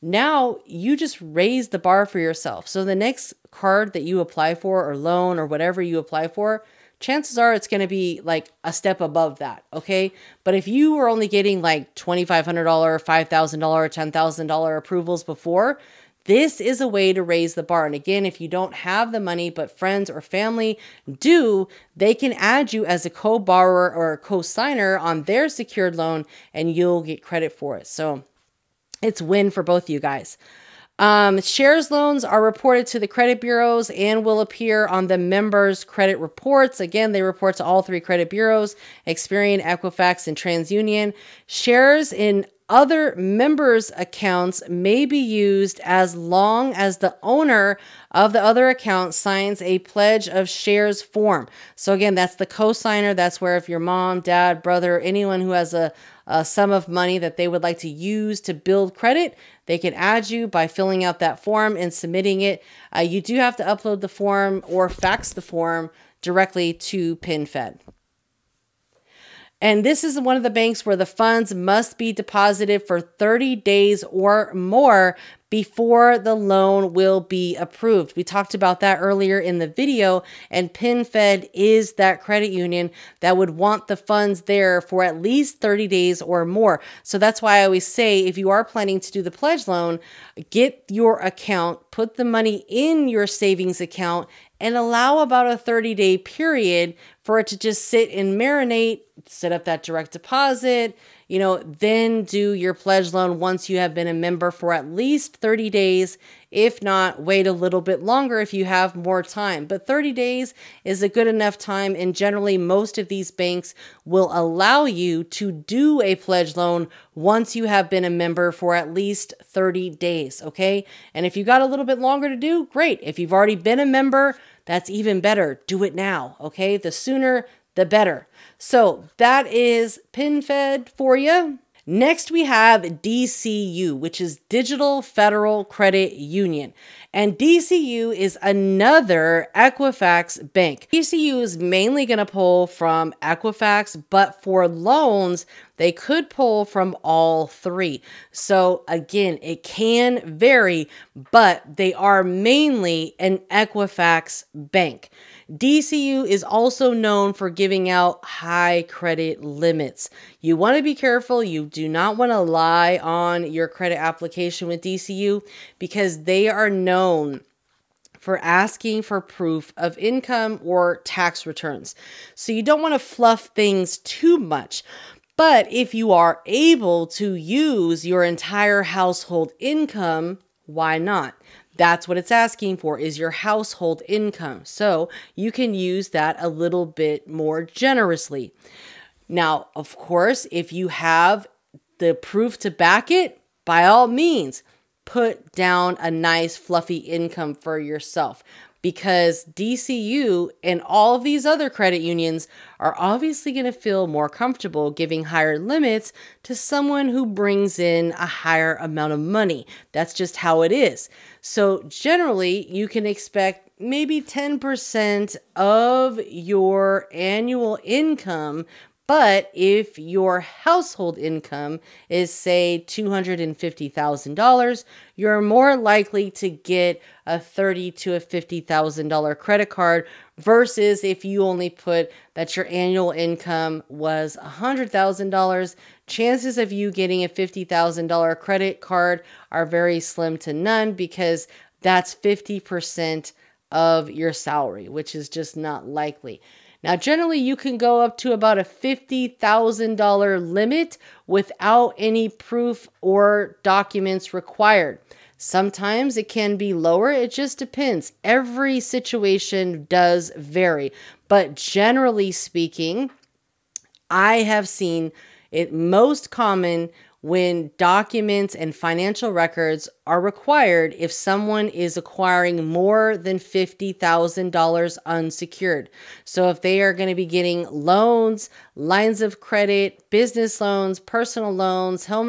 now you just raise the bar for yourself. So the next card that you apply for, or loan, or whatever you apply for, chances are it's going to be like a step above that, okay? But if you were only getting like $2,500, $5,000, $10,000 approvals before, this is a way to raise the bar. And again, if you don't have the money, but friends or family do, they can add you as a co-borrower or a co-signer on their secured loan, and you'll get credit for it. So it's a win for both of you guys. Shares loans are reported to the credit bureaus and will appear on the members' credit reports. Again, they report to all three credit bureaus, Experian, Equifax, and TransUnion. Shares in other members' accounts may be used as long as the owner of the other account signs a pledge of shares form. So again, that's the co-signer. That's where if your mom, dad, brother, anyone who has a sum of money that they would like to use to build credit, they can add you by filling out that form and submitting it. You do have to upload the form or fax the form directly to PenFed. And this is one of the banks where the funds must be deposited for 30 days or more before the loan will be approved. We talked about that earlier in the video, and PenFed is that credit union that would want the funds there for at least 30 days or more. So that's why I always say, if you are planning to do the pledge loan, get your account, put the money in your savings account, and allow about a 30-day period for it to just sit and marinate, set up that direct deposit, you know, then do your pledge loan once you have been a member for at least 30 days. If not, wait a little bit longer if you have more time. But 30 days is a good enough time, and generally most of these banks will allow you to do a pledge loan once you have been a member for at least 30 days, okay? And if you got a little bit longer to do, great. If you've already been a member, that's even better. Do it now, okay? The sooner, the better. So that is PenFed for you. Next, we have DCU, which is Digital Federal Credit Union. And DCU is another Equifax bank. DCU is mainly going to pull from Equifax, but for loans, they could pull from all three. So again, it can vary, but they are mainly an Equifax bank. DCU is also known for giving out high credit limits. You want to be careful. You do not want to lie on your credit application with DCU, because they are known known for asking for proof of income or tax returns. So you don't want to fluff things too much. But if you are able to use your entire household income, why not? That's what it's asking for, is your household income. So you can use that a little bit more generously. Now, of course, if you have the proof to back it, by all means, put down a nice fluffy income for yourself, because DCU and all of these other credit unions are obviously going to feel more comfortable giving higher limits to someone who brings in a higher amount of money. That's just how it is. So generally, you can expect maybe 10% of your annual income. But if your household income is, say, $250,000, you're more likely to get a $30,000 to a $50,000 credit card versus if you only put that your annual income was $100,000. Chances of you getting a $50,000 credit card are very slim to none, because that's 50% of your salary, which is just not likely. Now, generally, you can go up to about a $50,000 limit without any proof or documents required. Sometimes it can be lower. It just depends. Every situation does vary. But generally speaking, I have seen it most common when documents and financial records are required if someone is acquiring more than $50,000 unsecured. So if they are going to be getting loans, lines of credit, business loans, personal loans, home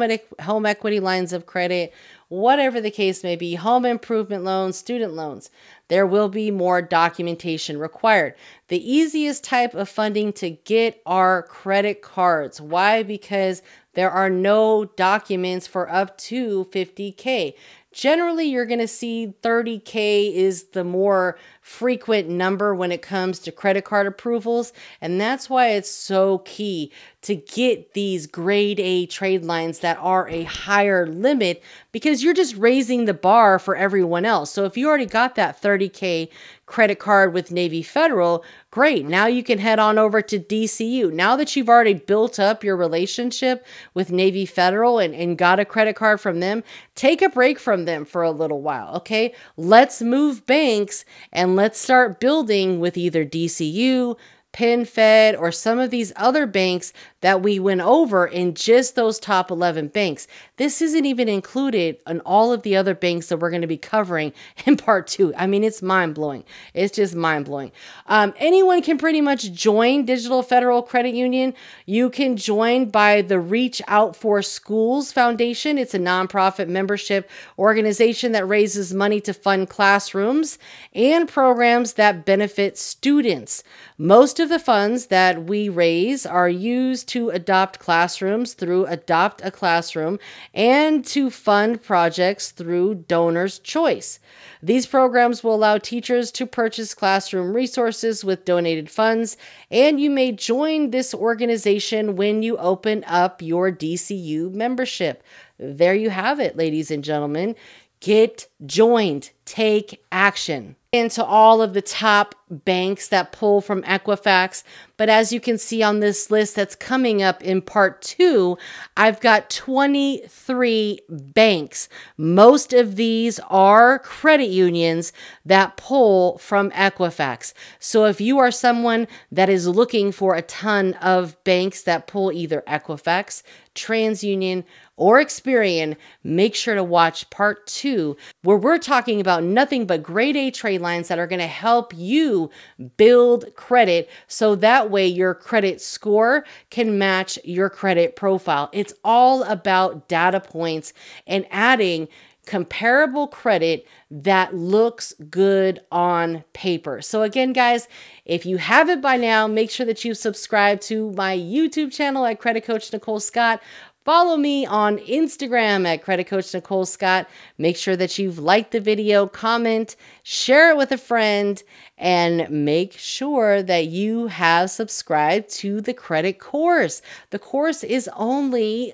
equity lines of credit, whatever the case may be, home improvement loans, student loans, there will be more documentation required. The easiest type of funding to get are credit cards. Why? Because there are no documents for up to $50K. Generally, you're going to see $30K is the more frequent number when it comes to credit card approvals. And that's why it's so key to get these grade A trade lines that are a higher limit, because you're just raising the bar for everyone else. So if you already got that $30K credit card with Navy Federal, great. Now you can head on over to DCU. Now that you've already built up your relationship with Navy Federal and got a credit card from them, take a break from them for a little while, okay? Let's move banks and let's start building with either DCU, PenFed, or some of these other banks that we went over in just those top 11 banks. This isn't even included on all of the other banks that we're going to be covering in part two. I mean, it's mind-blowing. It's just mind-blowing. Anyone can pretty much join Digital Federal Credit Union. You can join by the Reach Out for Schools Foundation. It's a nonprofit membership organization that raises money to fund classrooms and programs that benefit students. Most of the funds that we raise are used to adopt classrooms through Adopt a Classroom and to fund projects through Donor's Choice. These programs will allow teachers to purchase classroom resources with donated funds, and you may join this organization when you open up your DCU membership. There you have it, ladies and gentlemen. Get joined. Take action. Into all of the top banks that pull from Equifax. But as you can see on this list that's coming up in part two, I've got 23 banks. Most of these are credit unions that pull from Equifax. So if you are someone that is looking for a ton of banks that pull either Equifax, TransUnion, or Experian, make sure to watch part two, where we're talking about nothing but grade A trade lines that are going to help you build credit, so that way your credit score can match your credit profile. It's all about data points and adding comparable credit that looks good on paper. So again, guys, if you haven't by now, make sure that you subscribe to my YouTube channel at Credit Coach Nicole Scott. Follow me on Instagram at Credit Coach Nicole Scott. Make sure that you've liked the video, comment, share it with a friend, and make sure that you have subscribed to the credit course. The course is only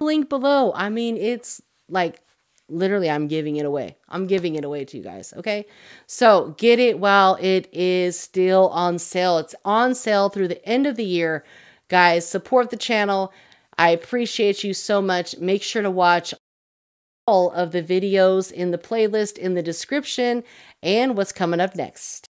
link below. I mean, it's like Literally, I'm giving it away. I'm giving it away to you guys, okay? So get it while it is still on sale. It's on sale through the end of the year. Guys, support the channel. I appreciate you so much. Make sure to watch all of the videos in the playlist in the description and what's coming up next.